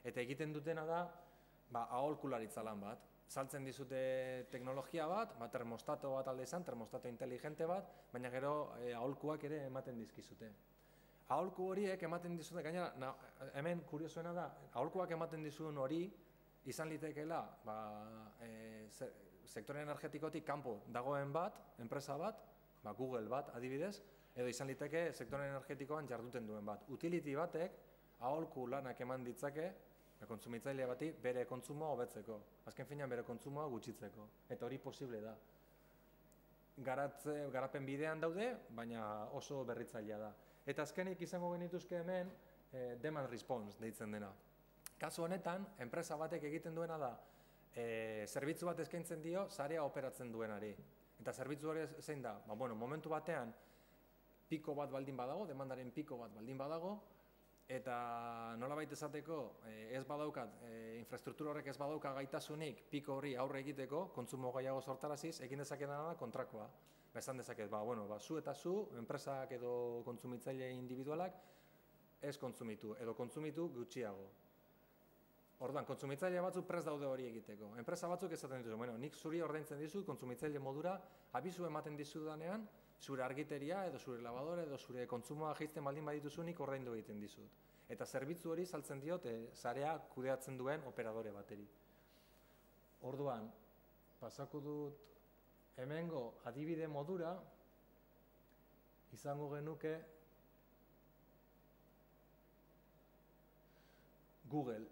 Eta egiten dutena da, aholkularitza lan bat. Saltzen dizute teknologia bat, termostato bat alde izan, termostato inteligente bat, baina gero aholkuak ere ematen dizkizute. Aholku horiek ematen dizute, gainera, hemen kuriosoena da, aholkuak ematen dizuen hori izan litekeela, sektore energetikotik kanpo dagoen bat, enpresa bat, Google bat adibidez, edo izan liteke sektore energetikoan jarduten duen bat. Utility batek aholku lanak eman ditzake kontsumitzaile bati bere kontsumoa hobetzeko, azken finean bere kontsumoa gutxitzeko, eta hori posible da. Garapen bidean daude, baina oso berritzailea da. Eta azkenik izango genituzke hemen demand response deitzen dena. Kasu honetan, enpresa batek egiten duena da, zerbitzu bat eskaintzen dio, sarea operatzen duenari. Eta zerbitzu hori zein da, momentu batean, piko bat baldin badago, demandaren piko bat baldin badago, eta nolabait esateko, ez badaukat, infrastruktura horrek ez badauka gaitasunik piko hori aurre egiteko, kontsumo gehiago sortaraziz, egin dezakena da kontrakoa. Esan dezaket, zu eta zu, enpresak edo kontsumitzaile individualak, ez kontsumitu, edo kontsumitu gutxiago. Orduan, kontsumitzaile batzuk prest daude hori egiteko. Enpresa batzuk esaten dituzu, nik zuri ordaintzen dizut, kontsumitzaile modura, abizu ematen dizudanean, zure argiteria, edo zure lavadora, edo zure kontsumoa jaisten baldin badituzu nik ordaindu egiten dizut. Eta zerbitzu hori saltzen diot, sarea kudeatzen duen operadore bateri. Orduan, pasako dut hemengo adibide modura, izango genuke Google.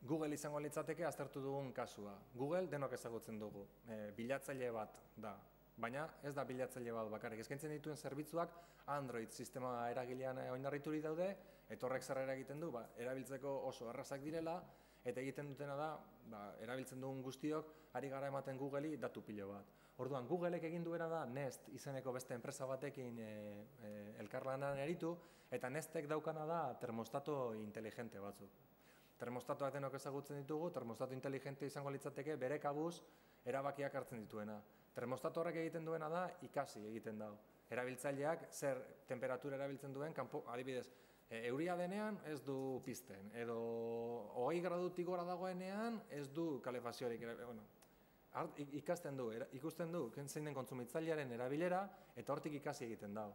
Google izango litzateke aztertu dugun kasua. Google denok ezagutzen dugu, bilatzaile bat da. Baina ez da bilatzaile bat bakarrik. Eskaintzen dituen zerbitzuak Android sistema eragilean oinarriturik daude, eta horrek zer eragiten du, erabiltzeko oso errazak direla, eta egiten dutena da, erabiltzen dugun guztiok, ari gara ematen Google'i datu pilo bat. Orduan, Google'ek egin duena da Nest izeneko beste enpresa batekin elkarlanan eritu, eta Nestek daukana da termostato inteligente batzuk. Termostatoak denok ezagutzen ditugu, termostato inteligente izango litzateke bere kabuz erabakiak hartzen dituena. Termostato horrek egiten duena da ikasi egiten dau. Erabiltzaileak zer temperatura erabiltzen duen, adibidez, euria denean ez du pizten, edo 20 gradutik gora dagoenean ez du kalefaziorik, ikasten du, ikusten du, zein den kontsumitzailearen erabilera, eta hortik ikasi egiten dago.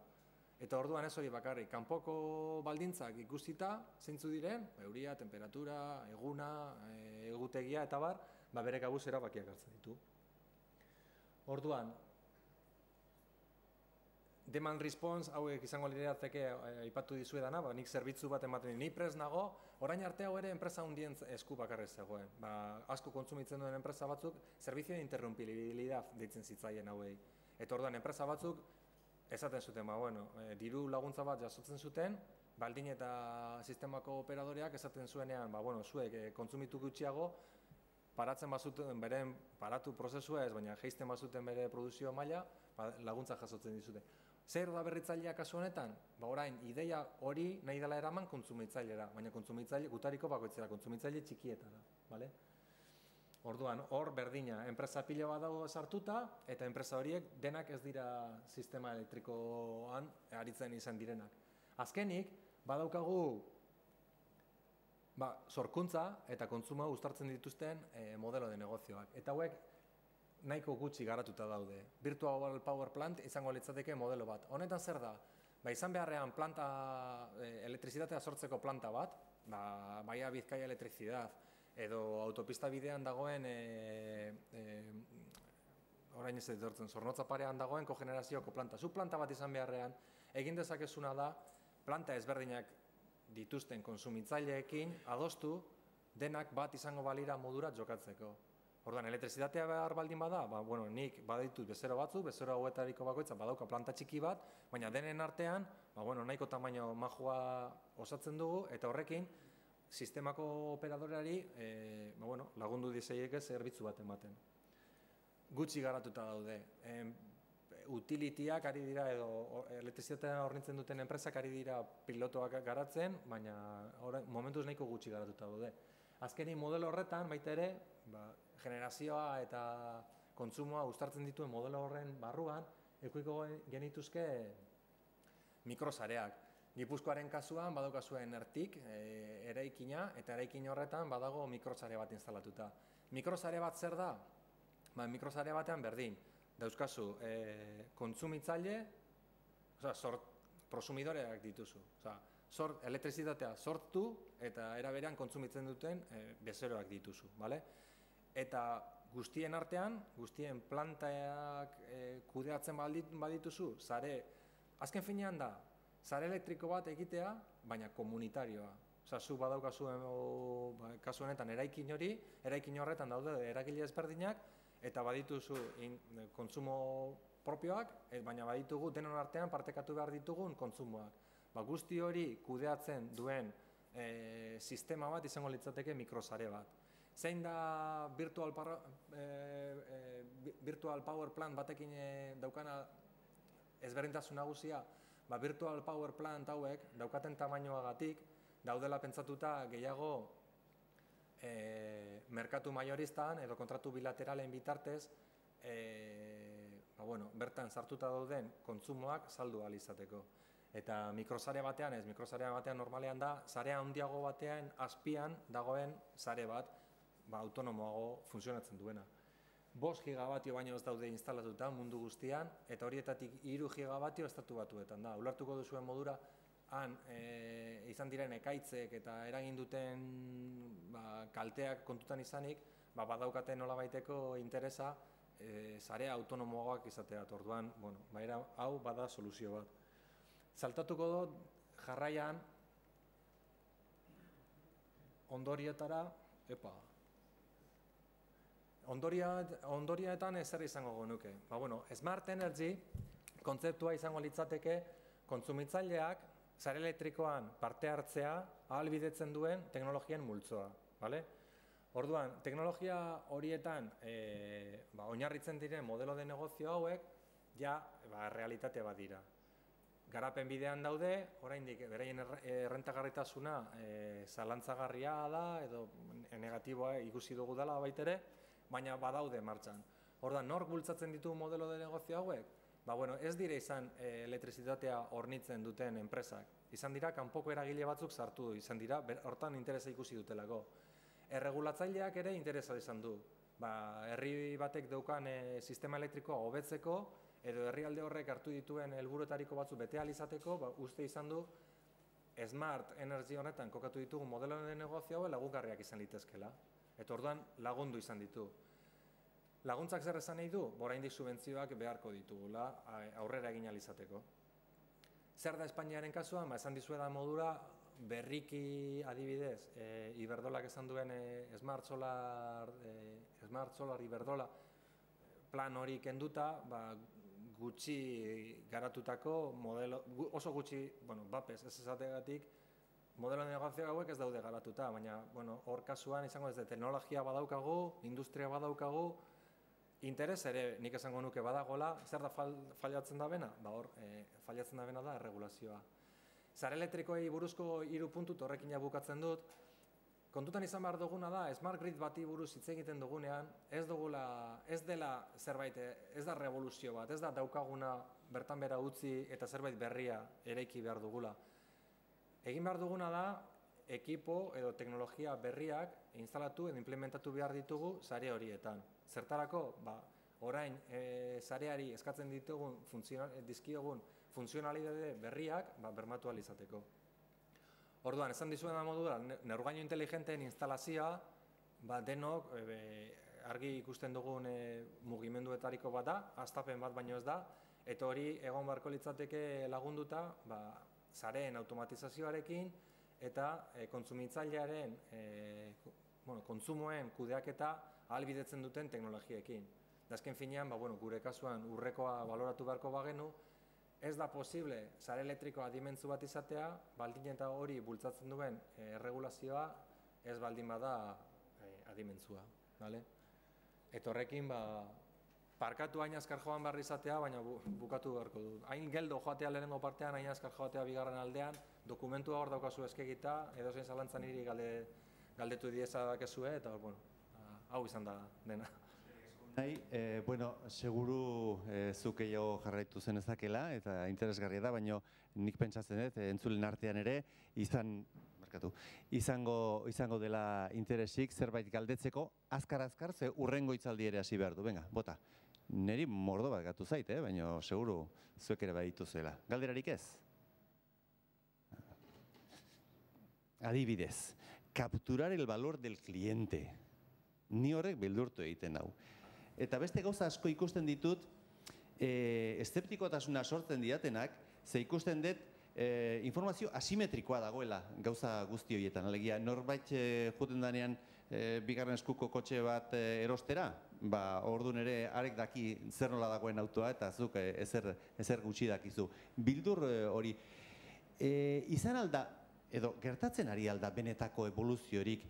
Eta orduan ez hori bakarrik, kanpoko baldintzak ikusita, zeintzu diren, euria, temperatura, eguna, egutegia, eta bar, bere kabuz erabakiak hartzen ditu. Orduan, demand response, hauek izango lireatzeke aipatu dizuedana, nik zerbitzu bat ematen, ni prest nago, orain arte hau ere enpresa hundien esku bakarrez zegoen. Asko kontsumitzen duen enpresa batzuk, servizio de interrumpibilidad deitzen zitzaien hauei. Eta orduan, enpresa batzuk, esaten zuten, diru laguntza bat jasotzen zuten, baldin eta sistemako operadoreak esaten zuenean, zuek kontsumitu gutxiago, paratzen bazuten, beren paratu prozesua ez, baina jaisten bazuten bere produzio maila, laguntza jasotzen dizute. Zer da berritzailea kasu honetan? Orain, ideia hori nahi dela eraman kontsumitzailera, baina gutariko bakoitzera, kontsumitzaile txikietara. Orduan, hor berdina, enpresa pila bat dago sartuta, eta enpresa horiek denak ez dira sistema elektrikoan aritzen izan direnak. Azkenik, badaukagu sorkuntza eta kontsumoa uztartzen dituzten modelo de negozioak. Eta hauek nahiko gutxi garatuta daude. Virtual Power Plant izango litzateke modelo bat. Honetan zer da? Izan beharrean elektrizitatea sortzeko planta bat, Baia Bizkaia Elektrizidad, edo autopista bidean dagoen, orain ez ditortzen, Zornotza parean dagoen kogenerazioko planta. Zu planta bat izan beharrean, egin dezakezuna da, planta ezberdinak dituzten konsumitzaileekin adostu denak bat izango balira modura jokatzeko. Orduan, elektrizitatea behar baldin bada, nik baditut bezero batzuk, bezero hauetariko bakoitza badauka planta txiki bat, baina denen artean, nahiko tamaino majua osatzen dugu, eta horrekin sistemako operadoreari lagundu dizaiek ez zerbitzu bat ematen. Gutxi garatuta daude. Utilitiak ari dira edo elektrizitatea hornitzen duten enpresak ari dira pilotoak garatzen, baina momentuz nahiko gutxi garatuta daude. Azkenik modelo horretan, baita ere, generazioa eta kontsumoa uztartzen dituen modelo horren barruan, edukiko genituzke mikrosareak. Gipuzkoaren kasuan badaukazuen ertik, eraikina, eta eraikin horretan badago mikrosare bat instalatuta. Mikrosare bat zer da? Mikrosare batean berdin. Dauzkazu, kontsumitzaile, prosumidoreak dituzu. Elektrizitatea sortu eta eraberean kontsumitzen duten bezeroak dituzu. Eta guztien artean, guztien plantaak kudeatzen badituzu, sare, azken finean da, sare elektriko bat egitea, baina komunitarioa. Zu badaukazu kasu honetan eraikin hori, eraikin horretan daude eragile ezberdinak, eta badituzu kontsumo propioak, baina baditugu denon artean partekatu behar ditugun kontsumoak. Guzti hori kudeatzen duen sistema bat izango litzateke mikrosare bat. Zein da virtual power plant batekin daukana ezberdintasun nagusia? Virtual power plant hauek daukaten tamainoagatik daudela pentsatuta gehiago merkatu maioristan edo kontratu bilateralen bitartez bertan sartuta dauden kontsumoak saldu ahal izateko. Eta mikrosare batean ez, mikrosare batean normalean da, sarea handiago batean azpian dagoen sare bat autonomoago funtzionatzen duena. 5 gigabatio baino ez daude instalatuta mundu guztian, eta horietatik 3 gigabatio estatu batuetan da. Ulertuko duzuen modura, han izan diren ekaitzek eta eragin duten kalteak kontutan izanik, badaukaten nola baiteko interesa sarea autonomoagoak izatea. Orduan, hau bada soluzio bat. Saltatuko dut jarraian ondorioetan ezer izango nuke. Smart energy kontzeptua izango litzateke kontsumitzaileak sare elektrikoan parte hartzea ahalbidetzen duen teknologien multzoa. Orduan, teknologia horietan oinarritzen diren modelo de negozio hauek ja realitate bat dira. Garapen bidean daude, oraindik beraien errentagarritasuna zalantzagarria da edo negatiboa ikusi dugu dela baitere, baina badaude martxan. Ordan nork bultzatzen ditu modelo de negozio hauek? Ez dire izan elektrizitatea hornitzen duten enpresak. Izan dira kanpoko eragile batzuk sartu, izan dira hortan interesa ikusi dutelako. Erregulatzaileak ere interesa izan du. Herri batek daukan sistema elektrikoa hobetzeko edo herrialde horrek hartu dituen helburuetariko batzu bete ahal izateko, uste izan du smart energy honetan kokatu ditugu modelo de negozio hau lagungarriak izan litezkela. Eta orduan lagundu izan ditu. Laguntzak zer esan nahi du? Oraindik subentzioak beharko ditugula aurrera egin ahal izateko. Zer da Espainiaren kasua? Esan dizuedan modura berriki adibidez, Iberdrolak esan duen Smart Solar Iberdrola plan hori kenduta, gutxi garatutako modelo, oso gutxi, bapes ez esategatik, modelo negozio hauek ez daude garatuta, baina hor kasuan izango ez de teknologia badaukagu, industria badaukagu, interes ere nik esango nuke badagola, zer da failatzen da bena? Hor, failatzen da bena da erregulazioa. Sare elektrikoei buruzko 3 puntut horrekin bukatzen dut, kontutan izan behar duguna da, smart grid bati buruz hitz egiten dugunean, ez dela zerbait, ez da revoluzio bat, ez da daukaguna bertan bera utzi eta zerbait berria eraiki behar dugula. Egin behar duguna da, ekipo edo teknologia berriak instalatu edo implementatu behar ditugu sare horietan. Zertarako, orain sareari eskatzen ditugun, dizkiogun funtzionalidade berriak bermatu ahal izateko. Orduan, esan dizuen da modura, neurgaino inteligenteen instalazioa, denok argi ikusten dugun mugimenduetariko bat da, hastapen bat baino ez da, eta hori egon beharko litzateke lagunduta, sareen automatizazioarekin eta kontsumitzailearen, kontsumoen kudeaketa ahalbidetzen duten teknologiekin. Azken finean, gure kasuan urrekoa baloratu beharko bagenu, ez da posible sare elektrikoa dimentsu bat izatea, baldin eta hori bultzatzen duen erregulazioa ez baldin bada adimentsua. Eta horrekin, parkatu hain azkar joan barri izatea, baina bukatu beharko du. Hain geldo joatea lehenengo partean, hain azkar joatea bigarren aldean, dokumentua hor daukazu eskegita, edo zein zalantzan hiri galdetu diezakezue, eta hau izan da dena. Seguru zuk gehiago jarraitu zen ezakela eta interesgarria da, baina nik pentsatzen dut entzulen artean ere izango dela interesik zerbait galdetzeko azkar-azkar ze urrengo hitzaldi ere hasi behar du. Benga, bota, niri mordo bat gatu zait, baina seguru zuek ere baditu zela. Galderarik ez? Adibidez, capturar el valor del cliente. Ni horrek beldurtu egiten hau. Eta beste gauza asko ikusten ditut, eszeptikotasuna sortzen didatenak, ze ikusten dut informazio asimetrikoa dagoela gauza guzti horietan. Alegia, norbait joten danean bigarren eskuko kotxe bat erostera, orduan ere arek daki zer nola dagoen autoa eta zuk ezer gutxi dakizu. Bildur hori. Izan alda, edo gertatzen ari alda benetako evoluziorik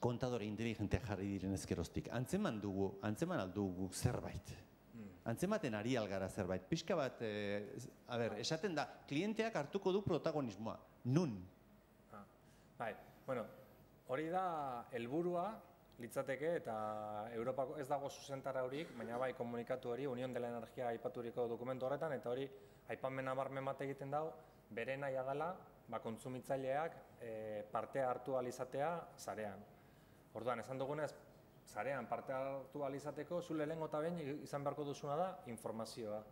kontadore inteligente jarri diren ezkeroztik. Antzeman aldugu zerbait. Antzematen ari algara zerbait. Pixka bat, a ber, esaten da, klienteak hartuko du protagonismoa. Nun? Bai, bueno, hori da helburua litzateke eta Europako ez dago zuzentara horik, baina bai komunikatu hori, Unión de la Energía aipaturiko dokumentu horretan, eta hori aipanmena barmen bat egiten dago, bere nahi adala, kontsumitzaileak partea hartu alizatea zarean. Orduan, esan dugunez, zarean partea hartu alizateko, zule lehenko eta behin izan beharko duzuna da informazioa.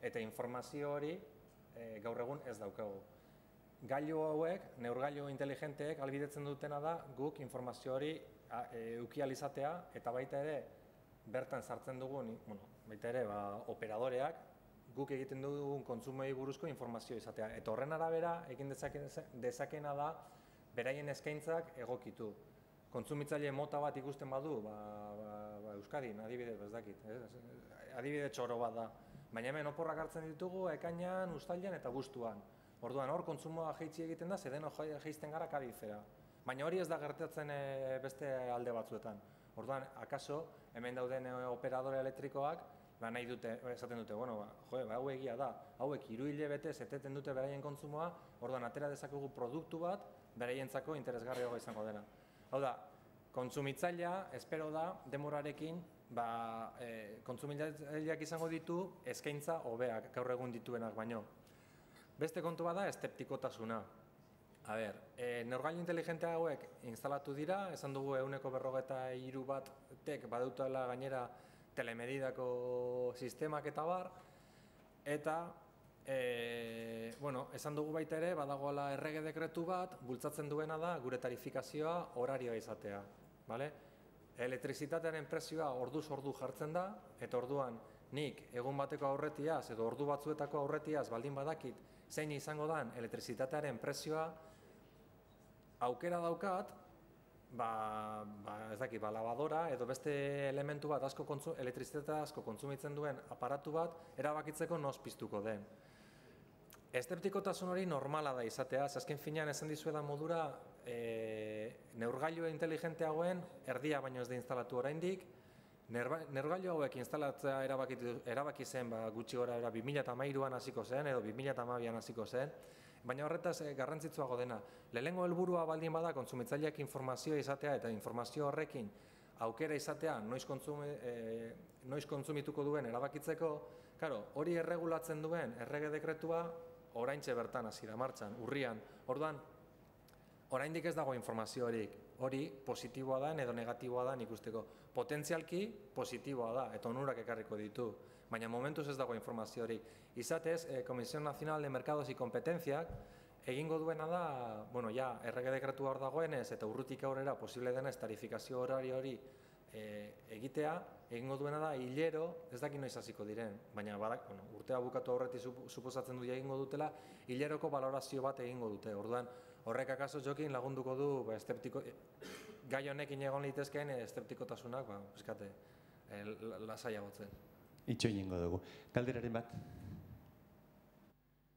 Eta informazio hori gaur egun ez daukagu. Gailu hauek, neurgailu inteligenteek albidetzen dutena da guk informazio hori euki alizatea, eta baita ere, bertan sartzen dugun, baita ere, operadoreak, guk egiten dugun kontsumei buruzko informazio izatea. Eta horren arabera, egin dezakena da, beraien eskaintzak egokitu. Kontsumitzaile mota bat ikusten badu, Euskadin, adibidez, ez dakit, adibidez txoro bat da. Baina hemen oporrak hartzen ditugu, ekainan, uztailan eta abuztuan. Orduan, hor kontsumoa jaitsi egiten da, zeden jaisten gara kabizera. Baina hori ez da gertatzen beste alde batzuetan. Orduan, akaso, hemen dauden operadore elektrikoak, nahi dute, esaten dute, bueno, joe, hau egia da, hauek 3 hilabetez eteten dute beraien kontsumoa, orduan, atera dezakugu produktu bat, beraientzako interesgarriagoa izango dena. Hau da, kontsumitzailea, espero da, denborarekin, kontsumitzaileak izango ditu, eskaintza hobeak, gaur egun dituenak baino. Beste kontu bat da, eszeptikotasuna. A ber, neurgailu inteligente hauek instalatu dira, esan dugu 143 bat tek badautela gainera telemedidako sistemak eta bar, eta, bueno, esan dugu baita ere, badagoela errege dekretu bat, bultzatzen duena da gure tarifikazioa horarioa izatea, bale? Elektrizitatearen prezioa orduz ordu jartzen da, eta orduan nik egun bateko aurretiaz edo ordu batzuetako aurretiaz baldin badakit zein izango den elektrizitatearen prezioa aukera daukat, ez dakit, lavadora edo beste elementu bat elektrizitatea asko kontsumitzen duen aparatu bat erabakitzeko noz piztuko den. Eszeptikotasun hori normala da izatea, azken finean esan dizuedan modura neurgailu inteligenteagoen erdia baino ez da instalatu oraindik. Neurgailu hauek instalatzea erabaki zen gutxi gora 2013an hasiko zen edo 2012an hasiko zen, baina horretaz garrantzitsuago dena. Lehenengo helburua baldin bada kontsumitzaileak informazioa izatea eta informazio horrekin aukera izatea noiz kontsumituko duen erabakitzeko, klaro, hori erregulatzen duen errege dekretua oraintxe bertan hasi da martxan, urrian. Orduan, oraindik ez dago informazio horik. Hori positiboa da edo negatiboa da ikusteko. Potentzialki positiboa da eta onurak ekarriko ditu, baina momentuz ez dago informazio hori. Izatez, Comisión Nacional de Mercados y Competencia egingo duena da, bueno, ja, errege dekretua hor dagoenez eta urrutik aurrera posible denez tarifikazio horario hori egitea, egingo duena da hilero, ez dakit noiz hasiko diren, baina urtea bukatu aurretik suposatzen du egingo dutela, hileroko balorazio bat egingo dute. Orduan, horrek akaso jokin lagunduko du gai honekin egon litezkeen eszeptikotasunak, eskate, lasaia gotzen. Itxo ingo dugu. Galderaren bat?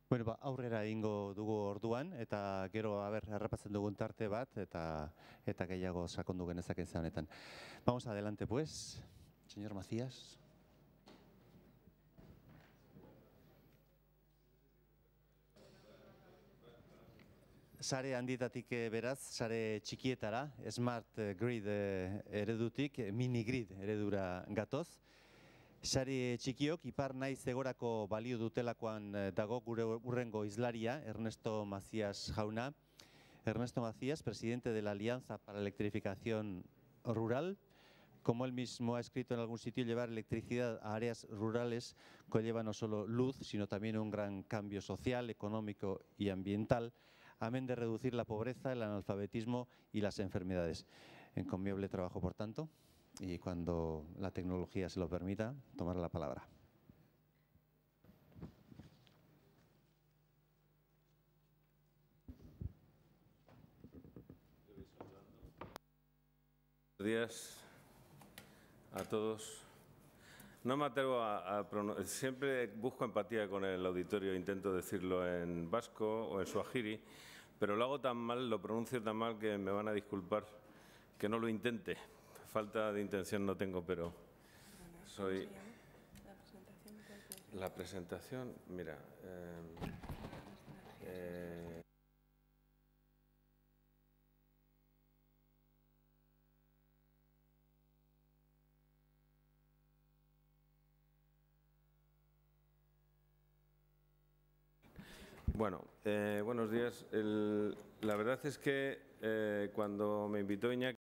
Bueno, aurrera ingo dugu orduan, eta gero, harrapatzen dugun tarte bat, eta gehiago sakondu genezak ez honetan. Vamos adelante, pues. Señor Macías. Sare handitatik beraz, sare txikietara, smart grid eredutik, mini grid eredura gatoz. Sare txikiok, ipar naiz egorako balio dutelakoan dago gure urrengo hizlaria, Ernesto Macías jauna. Ernesto Macías, presidente de la Alianza para la Electrificación Rural. Como él mismo ha escrito en algún sitio, llevar electricidad a áreas rurales conlleva no solo luz, sino también un gran cambio social, económico y ambiental, amén de reducir la pobreza, el analfabetismo y las enfermedades. Encomiable trabajo, por tanto, y cuando la tecnología se lo permita, tomar la palabra. Buenos días a todos. No me atrevo a pronunciar, siempre busco empatía con el auditorio, intento decirlo en vasco o en suajiri, pero lo hago tan mal, lo pronuncio tan mal que me van a disculpar que no lo intente. Falta de intención no tengo, pero soy… La presentación, mira… Bueno, buenos días. La verdad es que cuando me invitó Iñaki